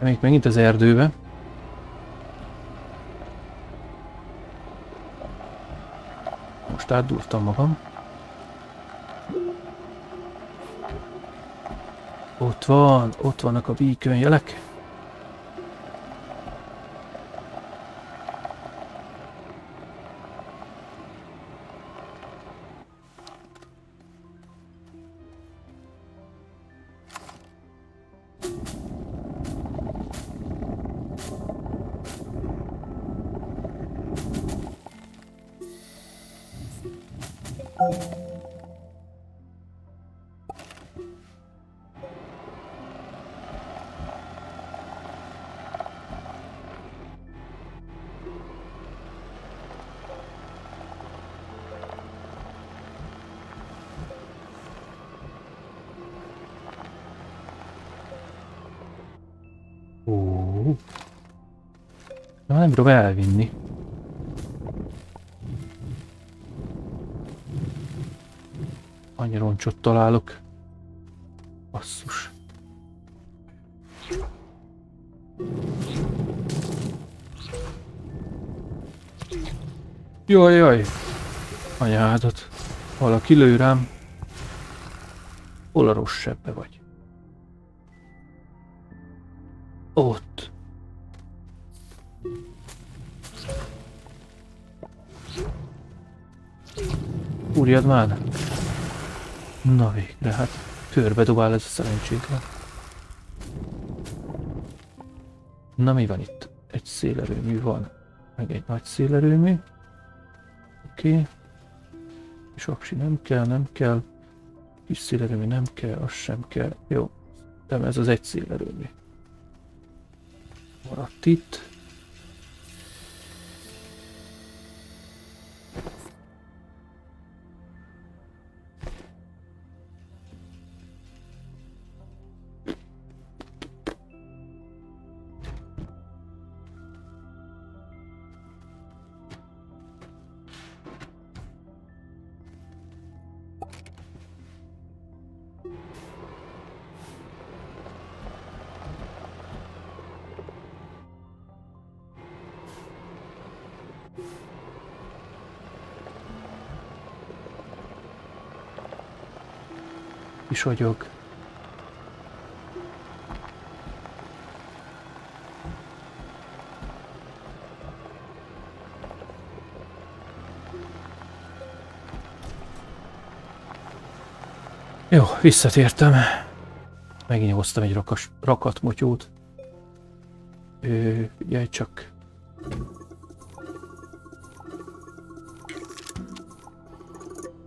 Még megint az erdőbe. Most átdurtam magam. Ott van, ott vannak a beacon-jelek. Nem tudom elvinni. Annyi roncsot találok. Basszus. Jaj, jaj. Anyádat. Valaki lő rám. Hol a rossz sebbe vagy? Ott. Úrjad már! Na végre, hát körbe dobál ez a szerencsétlen. Na mi van itt? Egy szélerőmű van, meg egy nagy szélerőmű. Oké. Okay. És aksi nem kell, nem kell. Kis szélerőmű nem kell, az sem kell. Jó, de ez az egy szélerőmű. Maradt itt. Vagyok. Jó, visszatértem. Megint hoztam egy rakatmotyót. Jaj, csak...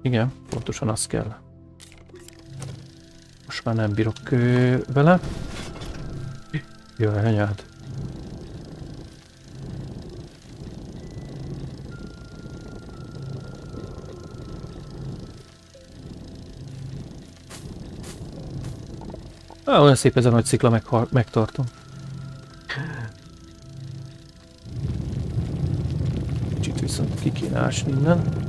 Igen, pontosan az kell. Már nem bírok vele. Jaj, anyád. Ah, olyan szép ez a nagy szikla, megtartom. Kicsit viszont ki kéne ásni innen.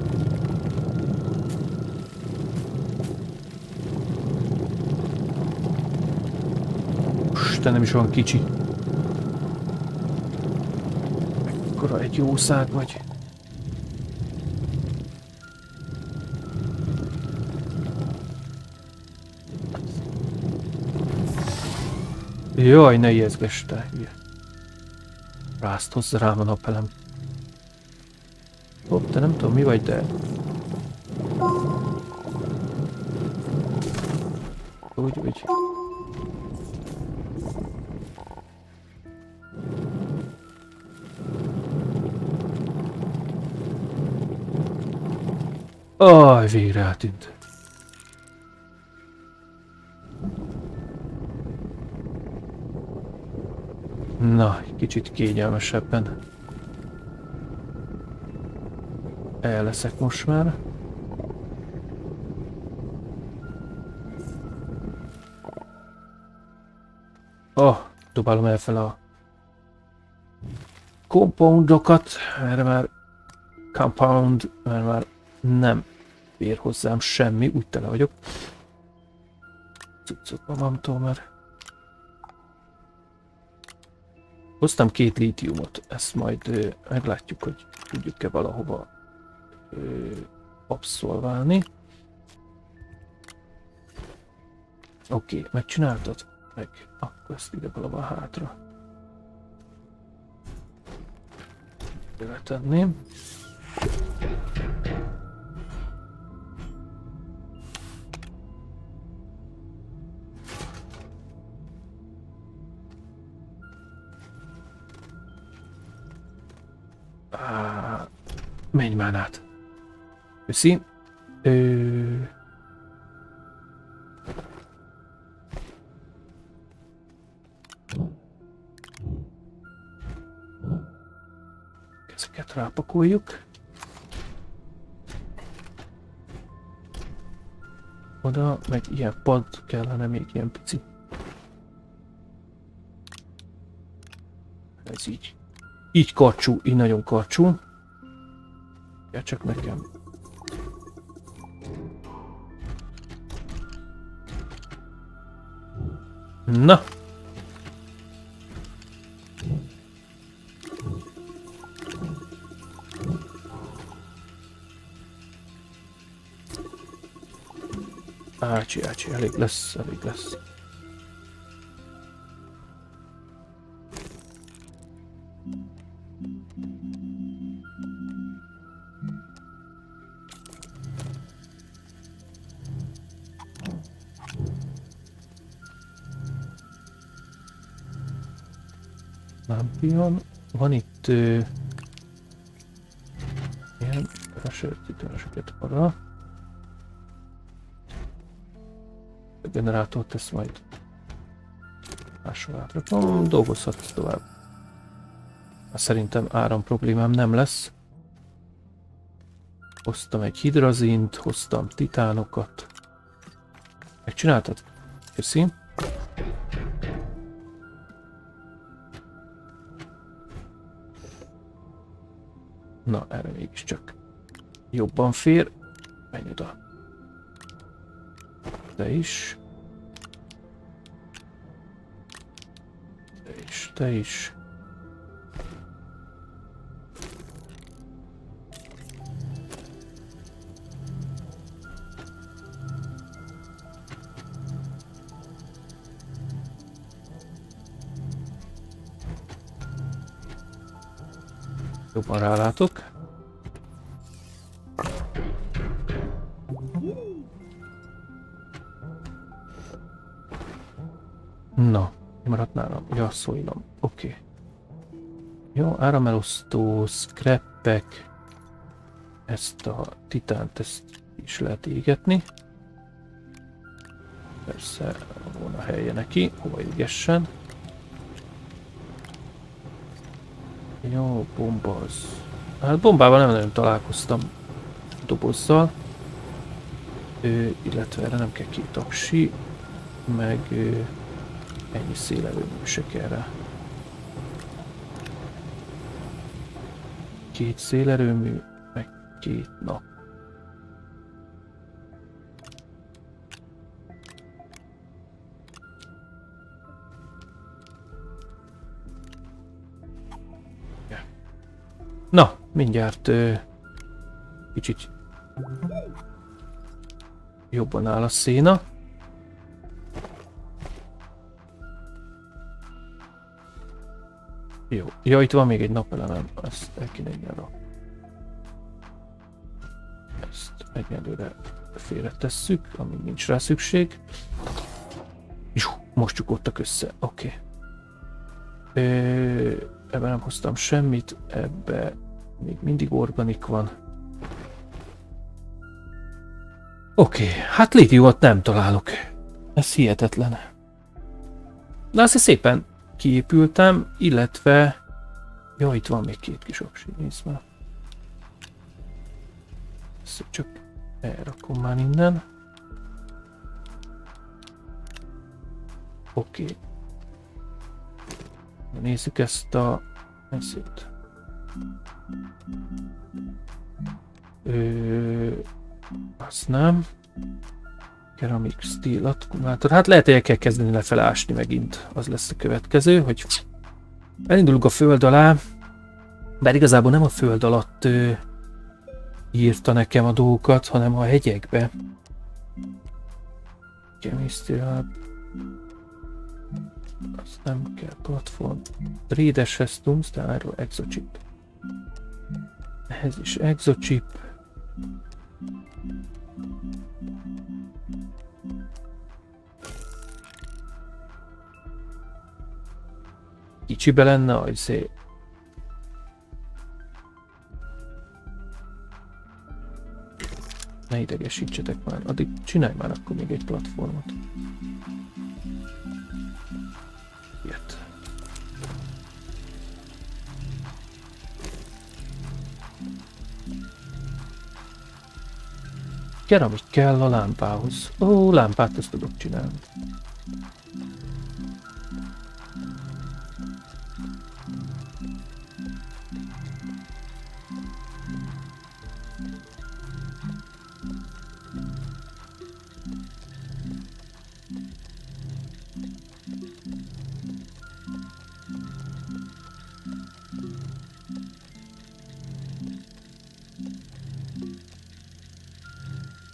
Nem is olyan kicsi. Mekkora egy jószág vagy. Jaj, ne ijesztgess te. Rázd hozzá rám a napelem. Hopp, te nem tudom mi vagy, de... Úgy, úgy. Aj, végre eltűnt. Na, kicsit kényelmesebben. El leszek most már. Ah, dobálom elfele a compaundokat, mert már nem ér hozzám semmi, úgy tele vagyok. Cuccok magamtól már. Hoztam 2 lítiumot, ezt majd meglátjuk, hogy tudjuk-e valahova abszolválni. Oké, okay, megcsináltad? Meg. Akkor ezt ide valahol hátra. Beletenném. Menj már át. Köszi. Ezeket rápakoljuk. Oda, meg ilyen pad kellene még, ilyen pici. Ez így. Így karcsú, így nagyon karcsú. Ja, csak nekem. Na! Ácsi, ácsi, elég lesz, elég lesz. Lampion. Van itt ilyen sötétítősöket arra. A generátort ezt majd máshol átrakom, dolgozhatsz tovább. Szerintem áram problémám nem lesz. Hoztam egy hidrazint, hoztam titánokat. Megcsináltad? Köszi. Na, erre mégiscsak jobban fér. Menj oda. Te is. Jobban rálátok. Na, maradt nálam, ugye asszonyom. Oké. Jó, áramelosztó, scrappek. Ezt a titánt, ezt is lehet égetni. Persze, volna helye neki, hova égessen. Jó, bomba az. Hát bombával nem nagyon találkoztam dobozzal. Illetve erre nem kell két aksi, meg ennyi szélerőműsek erre. Két szélerőmű, meg két nap. Na, mindjárt kicsit jobban áll a széna. Jó. Ja, itt van még egy napelemem. Ezt el kéne egyenlőre. Ezt egyenlőre félretesszük, amíg nincs rá szükség. És most csukottak össze. Oké. Ebben nem hoztam semmit, ebbe még mindig organik van. Oké, hát lítiumot nem találok. Ez hihetetlen. De azt szépen kiépültem, illetve... Ja, itt van még két kis opció, nézd már. Ezt csak elrakom már innen. Oké. Nézzük ezt a messét. Azt nem. Keramik Steel akkumulátor. Hát lehet, hogy el kell kezdeni lefele ásni megint. Az lesz a következő, hogy elindulunk a föld alá. Bár igazából nem a föld alatt írta nekem a dolgokat, hanem a hegyekbe. Chemistry. Azt nem kell, platform. Rédeshez Tombstone-ról exochip. Ehhez is exochip. Kicsibe lenne a szép. Ne idegesítsetek már, addig csinálj már akkor még egy platformot. Keramit kell a lámpához. Ó, lámpát ezt tudok csinálni.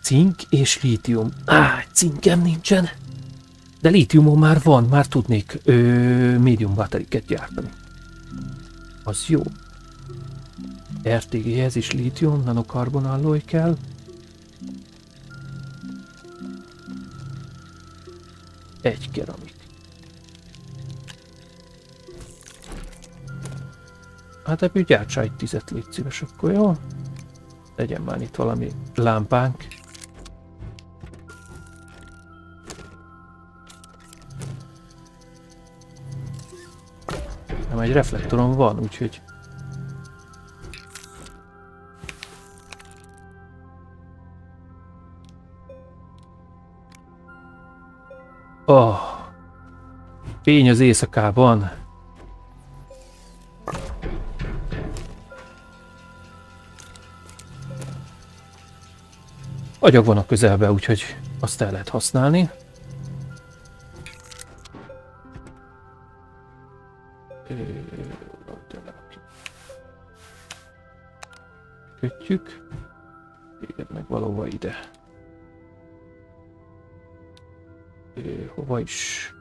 Cink és lítium. Á, cinkem nincsen. De lítiumom már van, már tudnék médium batteriket gyártani. Az jó. RTG-hez is lítium, nanokarbonalloy kell. Egy keramik. Hát ebből gyártsál egy 10-et, légy szíves, akkor jó? Legyen már itt valami lámpánk. Nem, egy reflektorom van, úgyhogy... Oh, fény az éjszakában. Agyag van a közelben, úgyhogy azt el lehet használni. Kötjük. Téged meg valahova ide. Hova is?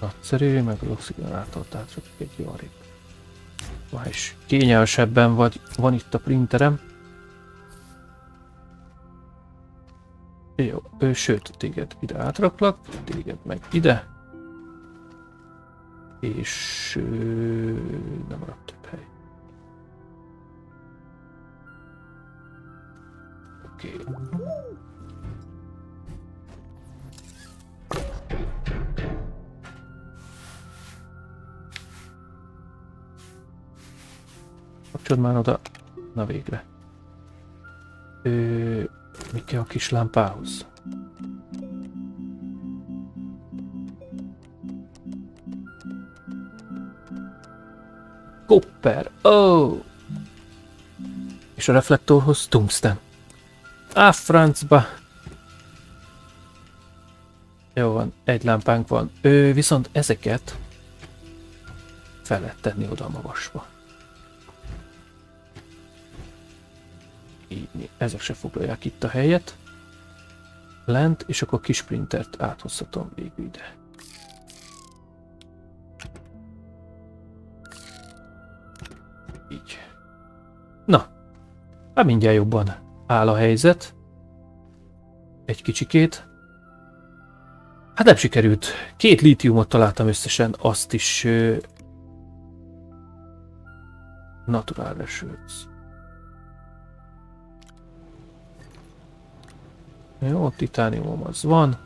Nagyszerű, meg az oxigenátort átrakjuk egy jó arrébb. Már is kényelmesebben vagy, van itt a printerem. Jó, sőt, téged ide átraklak, téged meg ide. És nem maradt több hely. Oké. Kapcsolod már oda, na végre. Mi kell a kis lámpához? Copper, oh! És a reflektorhoz tungsten. Á, francba! Jó van, egy lámpánk van. Viszont ezeket fel lehet tenni oda a magasba. Ezek se foglalják itt a helyet. Lent, és akkor kis printert áthozhatom végül ide. Így. Na, hát mindjárt jobban áll a helyzet. Egy kicsikét. Hát nem sikerült. 2 lítiumot találtam összesen, azt is... Naturál esőc. Jó, titánium az van.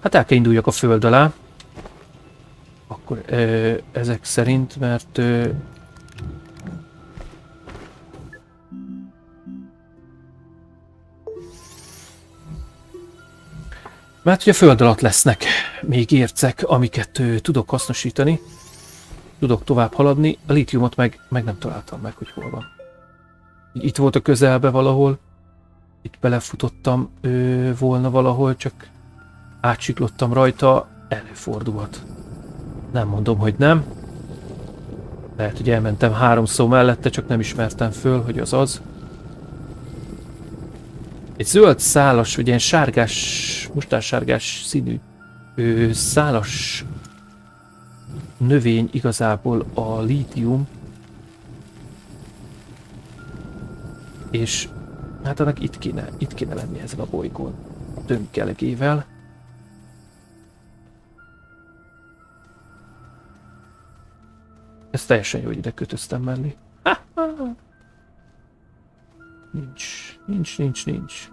Hát el kell induljak a föld alá. Akkor ezek szerint, mert... mert ugye föld alatt lesznek még ércek, amiket tudok hasznosítani. Tudok tovább haladni. A lítiumot meg nem találtam meg, hogy hol van. Itt volt a közelbe valahol. Itt belefutottam volna valahol, csak átsiklottam rajta, előfordulhat. Nem mondom, hogy nem. Lehet, hogy elmentem 3 szó mellette, csak nem ismertem föl, hogy az az. Egy zöld szálas, vagy ilyen sárgás, mustársárgás színű szálas növény igazából a lítium. És hát annak itt kéne lenni ezen a bolygón, tömkelegével. Ez teljesen jó, hogy ide kötöztem mellé. Nincs.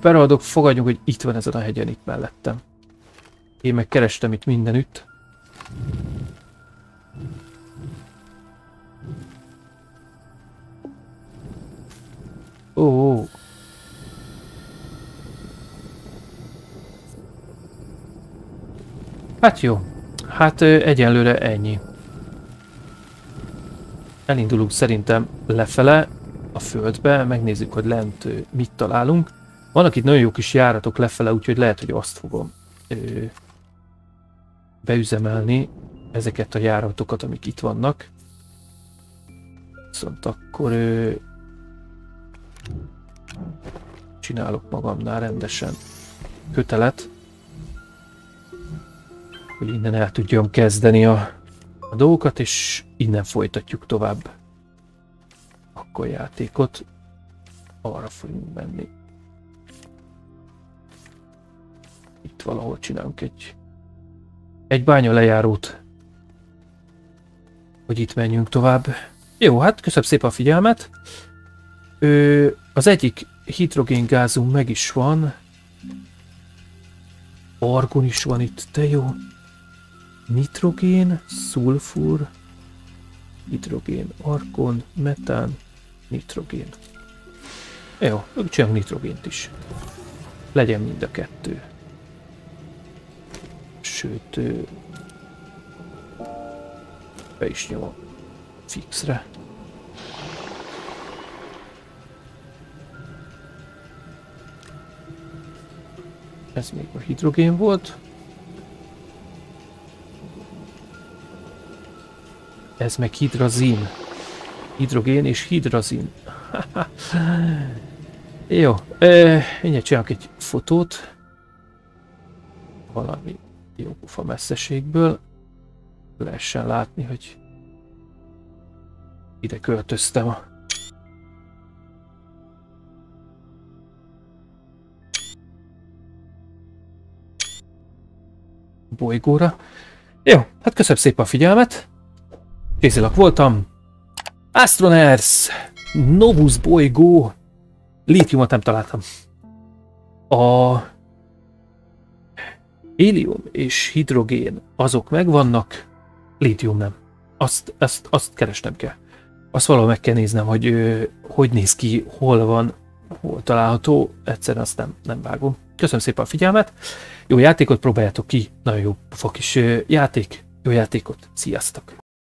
Beradok, fogadjunk, hogy itt van ezen a hegyen, itt mellettem. Én meg kerestem itt mindenütt. Ó. Hát jó. Hát egyelőre ennyi. Elindulunk szerintem lefele a földbe, megnézzük, hogy lent mit találunk. Vannak itt nagyon jó kis járatok lefele, úgyhogy lehet, hogy azt fogom beüzemelni, ezeket a járatokat, amik itt vannak. Viszont akkor csinálok magamnál rendesen kötelet, hogy innen el tudjam kezdeni a dolgokat, és innen folytatjuk tovább akkor játékot. Arra fogunk menni. Itt valahol csinálunk egy bánya lejárót, hogy itt menjünk tovább. Jó, hát köszönöm szépen a figyelmet. Az egyik hidrogéngázunk meg is van. Argon is van itt, de jó. Nitrogén, szulfur, hidrogén, argon, metán, nitrogén. Jó, csináljunk nitrogént is. Legyen mind a kettő. Sőt, be is nyomom fixre. Ez még a hidrogén volt. Ez meg hidrazin. Hidrogén és hidrazin. Jó, mindjárt csinálok egy fotót. Valami jó pofa messzeségből. Lehessen látni, hogy ide költöztem a... bolygóra. Jó, hát köszönöm szépen a figyelmet. Csézilak voltam. Astroneers, Novus bolygó. Lítiumot nem találtam. A hélium és hidrogén azok megvannak. Lítium nem. Azt keresnem kell. Azt valahol meg kell néznem, hogy néz ki, hol van, hol található. Egyszerűen azt nem vágom. Köszönöm szépen a figyelmet. Jó játékot, próbáljátok ki. Nagyon jó pofa kis játék. Jó játékot. Sziasztok!